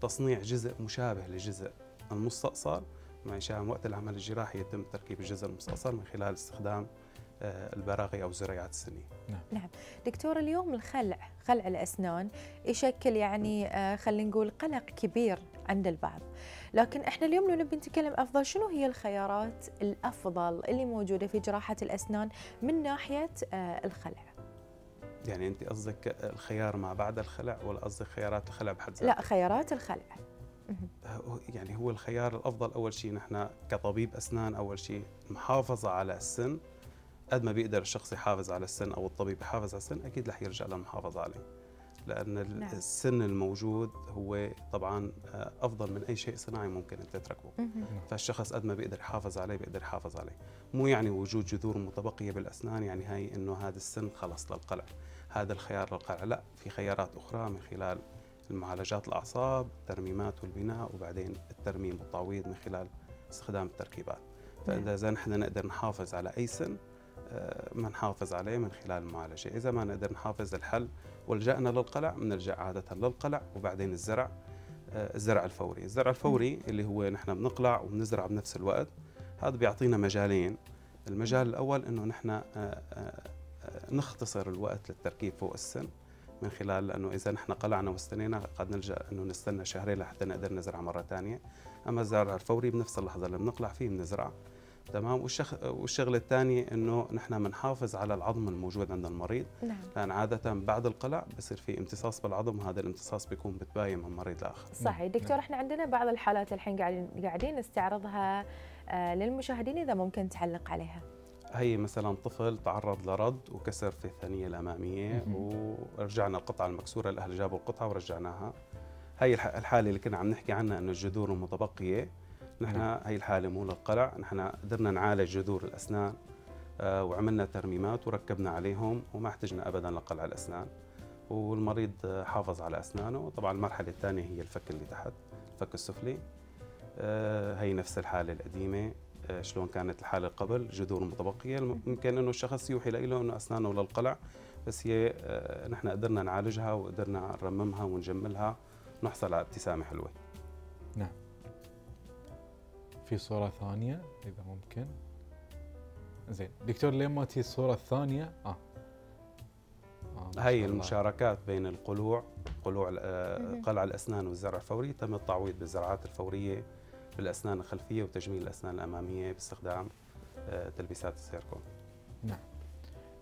تصنيع جزء مشابه لجزء المستأصل، عشان وقت العمل الجراحي يتم تركيب الجزء المستأصل من خلال استخدام البراغي أو الزريعات السنية. نعم. نعم دكتور، اليوم الخلع خلع الأسنان يشكل يعني خلينا نقول قلق كبير عند البعض، لكن احنا اليوم لو نبي نتكلم أفضل شنو هي الخيارات الأفضل اللي موجودة في جراحة الأسنان من ناحية الخلع؟ يعني أنت قصدك الخيار ما بعد الخلع ولا قصدك خيارات الخلع بحد ذاتها؟ لا، خيارات الخلع. يعني هو الخيار الأفضل أول شيء نحن كطبيب أسنان، أول شيء المحافظة على السن، قد ما بيقدر الشخص يحافظ على السن أو الطبيب يحافظ على السن أكيد رح يرجع للمحافظة عليه، لأن نعم. السن الموجود هو طبعا أفضل من أي شيء صناعي ممكن أن تتركه. فالشخص قد ما بيقدر يحافظ عليه بيقدر يحافظ عليه. مو يعني وجود جذور متبقية بالأسنان يعني هاي إنه هذا السن خلص للقلع، هذا الخيار للقلع، لا، في خيارات أخرى من خلال المعالجات الأعصاب، الترميمات والبناء، وبعدين الترميم والتعويض من خلال استخدام التركيبات. فإذا نحن نقدر نحافظ على أي سن ما نحافظ عليه من خلال المعالجة، إذا ما نقدر نحافظ الحل ولجأنا للقلع بنلجأ عادة للقلع وبعدين الزرع، الزرع الفوري، الزرع الفوري اللي هو نحن بنقلع وبنزرع بنفس الوقت، هذا بيعطينا مجالين، المجال الأول إنه نحن نختصر الوقت للتركيب فوق السن من خلال، لأنه إذا نحن قلعنا واستنينا قد نلجأ إنه نستنى شهرين لحتى نقدر نزرع مرة ثانية، أما الزرع الفوري بنفس اللحظة اللي بنقلع فيه بنزرع. تمام. والشغله الثانيه انه نحن بنحافظ على العظم الموجود عند المريض. نعم. لان عاده بعد القلع بصير في امتصاص بالعظم، وهذا الامتصاص بيكون بتباين من مريض لاخر. صحيح دكتور. نعم. احنا عندنا بعض الحالات الحين قاعدين قاعدين نستعرضها آه للمشاهدين، اذا ممكن تعلق عليها. هي مثلا طفل تعرض لرد وكسر في الثنيه الاماميه، ورجعنا القطعه المكسوره، الاهل جابوا القطعه ورجعناها. هي الحاله اللي كنا عم نحكي عنها انه الجذور المتبقيه، نحن هي الحالة مو للقلع، نحن قدرنا نعالج جذور الأسنان آه وعملنا ترميمات وركبنا عليهم وما احتجنا أبداً لقلع الأسنان، والمريض حافظ على أسنانه. طبعاً المرحلة الثانية هي الفك اللي تحت، الفك السفلي، آه هي نفس الحالة القديمة، شلون كانت الحاله قبل، جذور متبقيه ممكن انه الشخص يوحي له انه اسنانه للقلع، بس هي نحن قدرنا نعالجها وقدرنا نرممها ونجملها، نحصل على ابتسامه حلوه. نعم. في صوره ثانيه اذا ممكن. زين دكتور، لين ما تجي الصوره الثانيه اه هي المشاركات بين القلوع، قلوع قلع الاسنان والزرع الفوري، تم التعويض بالزرعات الفوريه بالاسنان الخلفيه وتجميل الاسنان الاماميه باستخدام تلبيسات السيركون. نعم.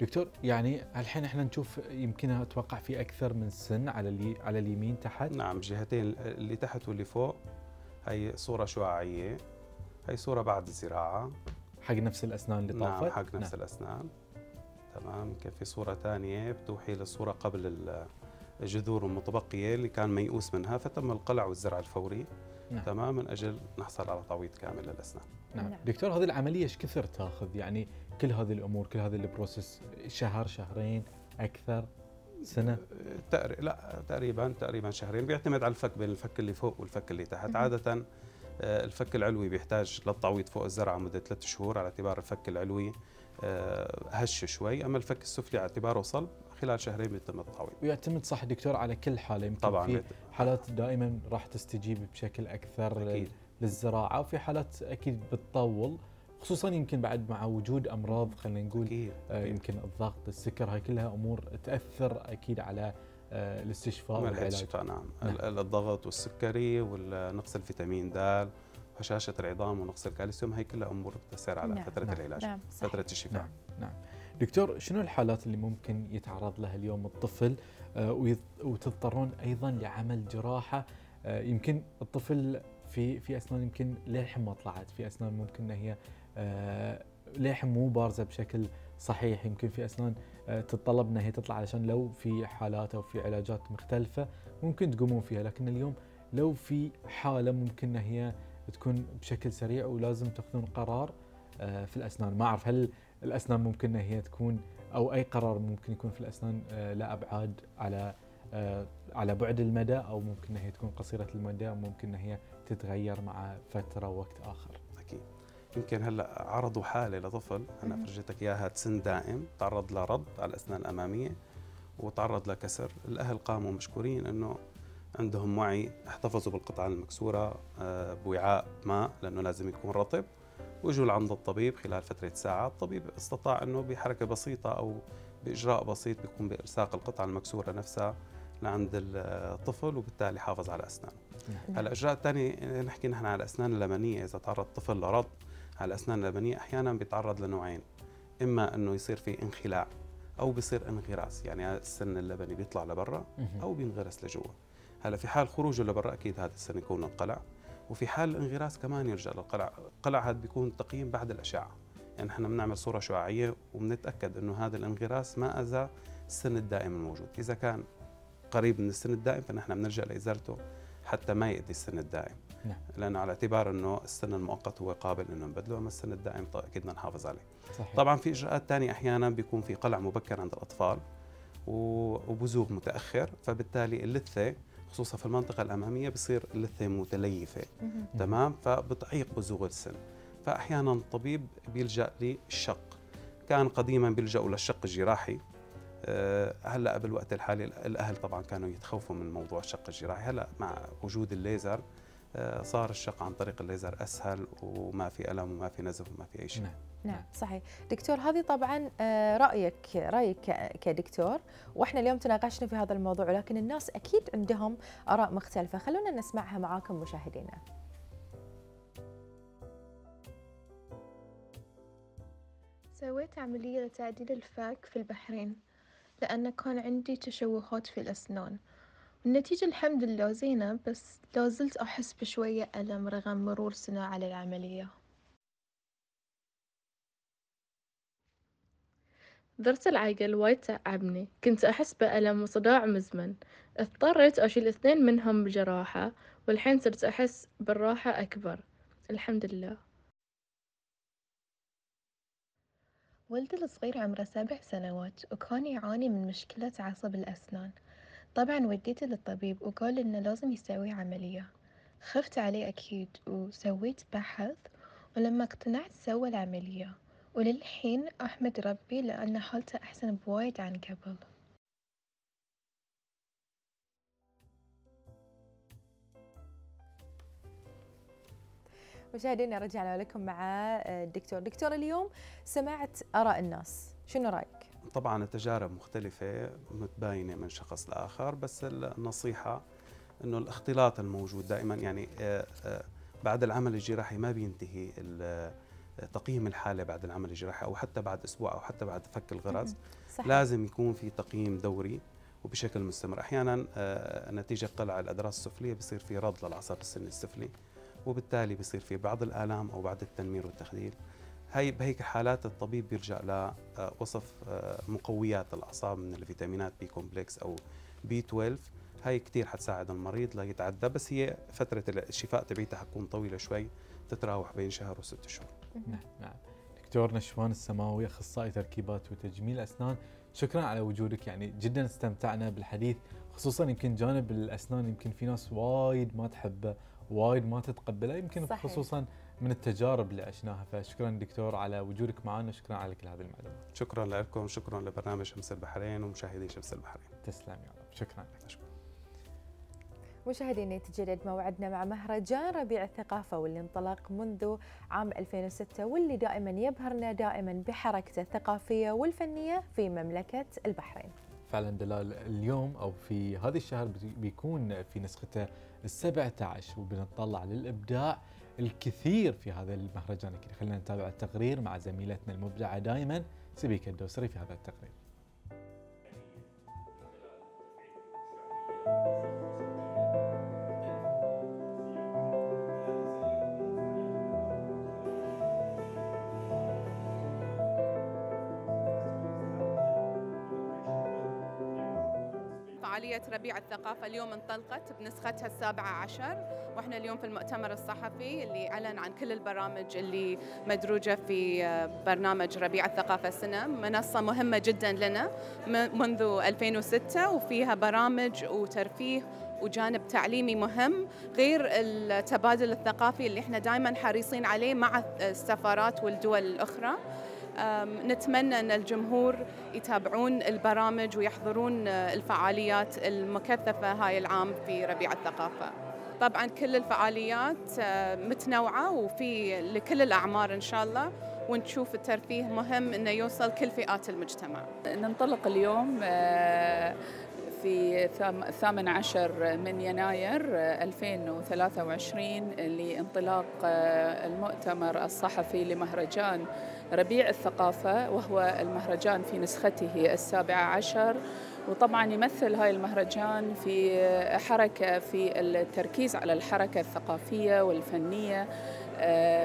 دكتور يعني الحين احنا نشوف يمكن اتوقع في اكثر من سن على اللي على اليمين تحت. نعم، جهتين اللي تحت واللي فوق. هي صوره شعاعيه، هي صوره بعد الزراعه حق نفس الاسنان اللي طافت. نعم، حق نفس نعم. الاسنان. تمام. كان في صوره ثانيه بتوحي للصوره قبل الجذور المتبقيه اللي كان ميؤوس منها، فتم القلع والزرع الفوري. نعم. تمام، من اجل نحصل على تعويض كامل للاسنان. نعم. نعم. دكتور هذه العمليه ايش كثر تاخذ؟ يعني كل هذه الامور، كل هذا البروسيس، شهر، شهرين، اكثر، سنه؟ تقريبا لا تقريبا تقريبا شهرين، بيعتمد على الفك، بين الفك اللي فوق والفك اللي تحت. عاده الفك العلوي بيحتاج للتعويض فوق الزرعه مده ثلاث شهور، على اعتبار الفك العلوي هش شوي، اما الفك السفلي على اعتباره صلب خلال شهرين بيتم التعويض. ويعتمد صح دكتور على كل حاله، يمكن طبعا في حالات دائما راح تستجيب بشكل اكثر أكيد. للزراعه، وفي حالات اكيد بتطول، خصوصا يمكن بعد مع وجود امراض خلينا نقول أكيد. آه يمكن الضغط، السكر، هاي كلها امور تاثر اكيد على آه الاستشفاء والعلاج. نعم. نعم، الضغط والسكري والنقص الفيتامين د، هشاشه العظام ونقص الكالسيوم، هي كلها امور بتاثر على نعم. فتره نعم. العلاج، نعم. فتره الشفاء. نعم. نعم. دكتور شنو الحالات اللي ممكن يتعرض لها اليوم الطفل وتضطرون ايضا لعمل جراحه؟ يمكن الطفل في في اسنان يمكن للحين ما طلعت، في اسنان ممكن ان هي للحين مو بارزه بشكل صحيح، يمكن في اسنان تتطلب انها هي تطلع علشان لو في حالات او في علاجات مختلفه ممكن تقومون فيها، لكن اليوم لو في حاله ممكن ان هي تكون بشكل سريع ولازم تاخذون قرار في الاسنان، ما اعرف هل الاسنان ممكن ان هي تكون او اي قرار ممكن يكون في الاسنان لا ابعاد على على بعد المدى، او ممكن ان هي تكون قصيره المدى، وممكن ان هي تتغير مع فتره ووقت اخر. اكيد. يمكن هلا عرضوا حاله لطفل انا فرجيتك اياها سن دائم، تعرض لرد على الاسنان الاماميه وتعرض لكسر، الاهل قاموا مشكورين انه عندهم وعي، احتفظوا بالقطعه المكسوره بوعاء ماء لانه لازم يكون رطب، وجوا لعند الطبيب خلال فترة ساعة، الطبيب استطاع أنه بحركة بسيطة أو بإجراء بسيط بيكون بإرساق القطعة المكسورة نفسها لعند الطفل، وبالتالي حافظ على أسنانه. هلا الإجراء الثاني نحكي نحن على الأسنان اللمنية، إذا تعرض الطفل لرد على الأسنان اللمنية أحيانا بيتعرض لنوعين، إما أنه يصير في انخلاع أو بيصير انغراس، يعني السن اللبني بيطلع لبرا أو بينغرس لجوا. هلا في حال خروجه لبرا أكيد هذا السن يكون انقلع، وفي حال الانغراس كمان يرجع للقلع، القلع هذا بيكون تقييم بعد الاشعه، يعني احنا بنعمل صوره شعاعيه وبنتاكد انه هذا الانغراس ما اذى السن الدائم الموجود، اذا كان قريب من السن الدائم فنحن بنلجا لازالته حتى ما يؤذي السن الدائم. نعم. لانه على اعتبار انه السن المؤقت هو قابل انه نبدله، اما السن الدائم اكيد بدنا نحافظ عليه. صحيح. طبعا في اجراءات ثانيه احيانا بيكون في قلع مبكر عند الاطفال وبزوغ متاخر، فبالتالي اللثه خصوصا في المنطقة الأمامية بصير اللثة متليفة. تمام، فبتعيق بزوغ السن، فأحيانا الطبيب بيلجأ للشق، كان قديما بيلجأوا للشق الجراحي، أه هلا بالوقت الحالي الأهل طبعا كانوا يتخوفوا من موضوع الشق الجراحي، هلا مع وجود الليزر أه صار الشق عن طريق الليزر أسهل، وما في ألم وما في نزف وما في أي شيء. نعم صحيح. دكتور هذه طبعا رايك رايك كدكتور، واحنا اليوم تناقشنا في هذا الموضوع، لكن الناس اكيد عندهم اراء مختلفه، خلونا نسمعها معاكم مشاهدينا. سويت عمليه لتعديل الفك في البحرين لان كان عندي تشوهات في الاسنان، النتيجه الحمد لله زينه، بس لازلت احس بشويه الم رغم مرور سنه على العمليه. ضرس العقل وايد تعبني، كنت أحس بألم وصداع مزمن، اضطريت أشيل اثنين منهم بجراحة، والحين صرت أحس بالراحة أكبر الحمد لله. ولدي الصغير عمره سبع سنوات وكان يعاني من مشكلة عصب الأسنان، طبعا وديته للطبيب وقال إنه لازم يسوي عملية، خفت عليه أكيد وسويت بحث ولما اقتنعت سوى العملية، وللحين أحمد ربي لأن حالته أحسن بوايد عن قبل. مشاهدينا رجعنا لكم مع الدكتور. دكتور اليوم سمعت آراء الناس، شنو رأيك؟ طبعا التجارب مختلفة متباينة من شخص لآخر، بس النصيحة أنه الاختلاط الموجود دائما، يعني بعد العمل الجراحي ما بينتهي تقييم الحالة بعد العمل الجراحي أو حتى بعد أسبوع أو حتى بعد فك الغرز، لازم يكون في تقييم دوري وبشكل مستمر. أحيانا نتيجة قلع الأدراس السفلية بصير في رض للعصب السني السفلي، وبالتالي بصير في بعض الآلام أو بعض التنمير والتخدير. هي بهيك حالات الطبيب بيرجع لوصف مقويات الأعصاب من الفيتامينات بي كومبلكس أو بي اثنا عشر. هاي كتير حتساعد المريض لا يتعدى، بس هي فترة الشفاء تبعيتها حتكون طويلة شوي، تتراوح بين شهر وست شهور. نعم نعم. دكتور نشوان السماوي أخصائي تركيبات وتجميل أسنان، شكرا على وجودك، يعني جدا استمتعنا بالحديث، خصوصا يمكن جانب الأسنان يمكن في ناس وايد ما تحبه، وايد ما تتقبله، يمكن صحيح. خصوصا من التجارب اللي عشناها، فشكرا دكتور على وجودك معنا، شكرا على كل هذه المعلومات. شكرا لكم، شكرا لبرنامج شمس البحرين ومشاهدي شمس البحرين. تسلم يا رب، شكرا لك. شكرا. مشاهدينا يتجدد موعدنا مع مهرجان ربيع الثقافة، واللي انطلق منذ عام ألفين وستة، واللي دائما يبهرنا دائما بحركته الثقافية والفنية في مملكة البحرين. فعلا دلال، اليوم أو في هذا الشهر بيكون في نسخته السابعة عشرة، وبنطلع للإبداع الكثير في هذا المهرجان. خلينا نتابع التقرير مع زميلتنا المبدعة دائما سبيكة الدوسري في هذا التقرير. ربيع الثقافة اليوم انطلقت بنسختها السابعة عشر، وإحنا اليوم في المؤتمر الصحفي اللي أعلن عن كل البرامج اللي مدروجة في برنامج ربيع الثقافة السنة. منصة مهمة جدا لنا منذ ألفين وستة، وفيها برامج وترفيه وجانب تعليمي مهم، غير التبادل الثقافي اللي إحنا دائما حريصين عليه مع السفارات والدول الأخرى. نتمنى أن الجمهور يتابعون البرامج ويحضرون الفعاليات المكثفة هاي العام في ربيع الثقافة. طبعا كل الفعاليات متنوعة وفي لكل الأعمار إن شاء الله، ونشوف الترفيه مهم أنه يوصل كل فئات المجتمع. ننطلق اليوم في الثامن عشر من يناير ألفين وثلاثة وعشرين لانطلاق المؤتمر الصحفي لمهرجان ربيع الثقافة، وهو المهرجان في نسخته السابعة عشر. وطبعا يمثل هاي المهرجان في حركة، في التركيز على الحركة الثقافية والفنية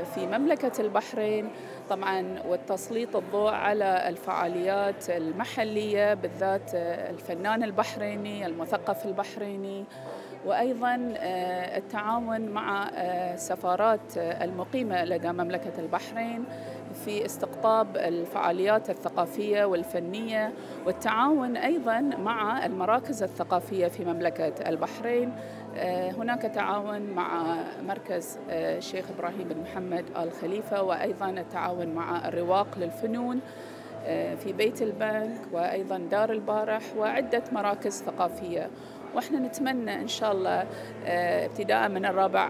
في مملكة البحرين طبعا، والتسليط الضوء على الفعاليات المحلية، بالذات الفنان البحريني المثقف البحريني، وأيضا التعاون مع السفارات المقيمة لدى مملكة البحرين في استقطاب الفعاليات الثقافية والفنية، والتعاون أيضا مع المراكز الثقافية في مملكة البحرين. هناك تعاون مع مركز الشيخ ابراهيم بن محمد ال خليفه، وايضا التعاون مع الرواق للفنون في بيت البنك، وايضا دار البارح، وعده مراكز ثقافيه. واحنا نتمنى ان شاء الله ابتداء من الرابع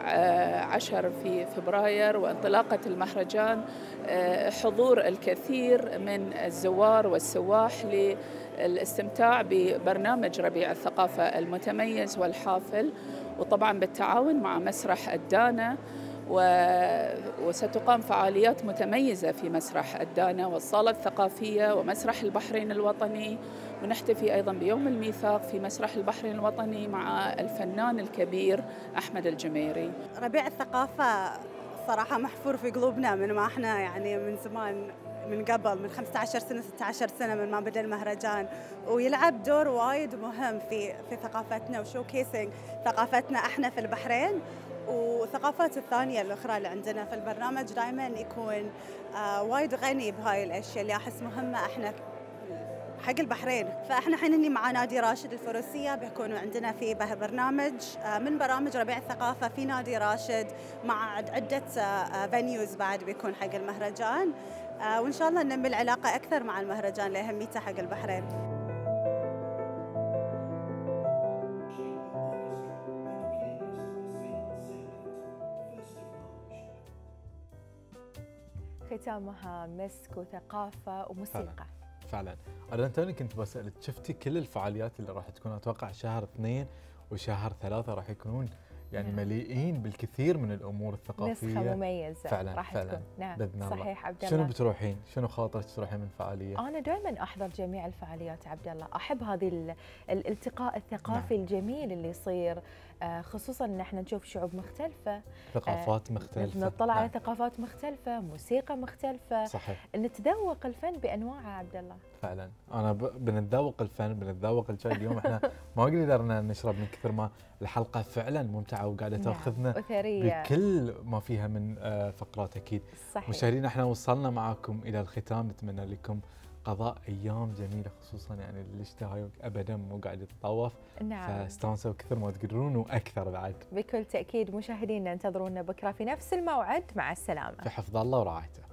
عشر في فبراير وانطلاقه المهرجان حضور الكثير من الزوار والسواح للاستمتاع ببرنامج ربيع الثقافه المتميز والحافل، وطبعا بالتعاون مع مسرح الدانة. وستقام فعاليات متميزة في مسرح الدانة والصالة الثقافية ومسرح البحرين الوطني، ونحتفي أيضا بيوم الميثاق في مسرح البحرين الوطني مع الفنان الكبير أحمد الجميري. ربيع الثقافة صراحة محفور في قلوبنا من ما احنا يعني من زمان، من قبل من خمسة عشر سنة ستة عشر سنة من ما بدأ المهرجان، ويلعب دور وايد مهم في في ثقافتنا وشوكيسنج ثقافتنا احنا في البحرين وثقافات الثانية الأخرى اللي عندنا. فالبرنامج دائما يكون وايد غني بهاي الأشياء اللي أحس مهمة احنا حق البحرين. فاحنا الحين اللي مع نادي راشد الفروسية بيكونوا عندنا في برنامج من برامج ربيع الثقافة في نادي راشد مع عدة فانيوز بعد بيكون حق المهرجان، وان شاء الله ننمي العلاقة اكثر مع المهرجان لاهميته حق البحرين. ختامها مسك وثقافة وموسيقى. فعلا, فعلا. أنا توني كنت بسألك، شفتي كل الفعاليات اللي راح تكون؟ أتوقع شهر اثنين وشهر ثلاثة راح يكونون يعني نعم. مليئين بالكثير من الأمور الثقافية، نسخة مميزة فعلا راح فعلا. تكون نعم بإذن الله. صحيح عبد الله، شنو بتروحين؟ شنو خاطرك تروحين من فعالية؟ أنا دائما أحضر جميع الفعاليات عبد الله، أحب هذه الالتقاء الثقافي نعم. الجميل اللي يصير، خصوصا ان احنا نشوف شعوب مختلفه، ثقافات مختلفه، نطلع على ثقافات مختلفه، موسيقى مختلفه، صحيح. نتذوق الفن بانواعه عبد الله. فعلا انا بنتذوق الفن، بنتذوق الشاي. اليوم احنا ما قدرنا نشرب من كثر ما الحلقه فعلا ممتعه وقاعده تاخذنا نعم. بكل ما فيها من فقرات. اكيد مشاهدينا احنا وصلنا معاكم الى الختام، نتمنى لكم قضاء ايام جميله، خصوصا يعني الاشتهايق ابدا مو قاعد يتطوف نعم. فاستانسوا كثر ما تقدرون واكثر بعد. بكل تاكيد مشاهدينا انتظرونا بكره في نفس الموعد. مع السلامه، في حفظ الله ورعايته.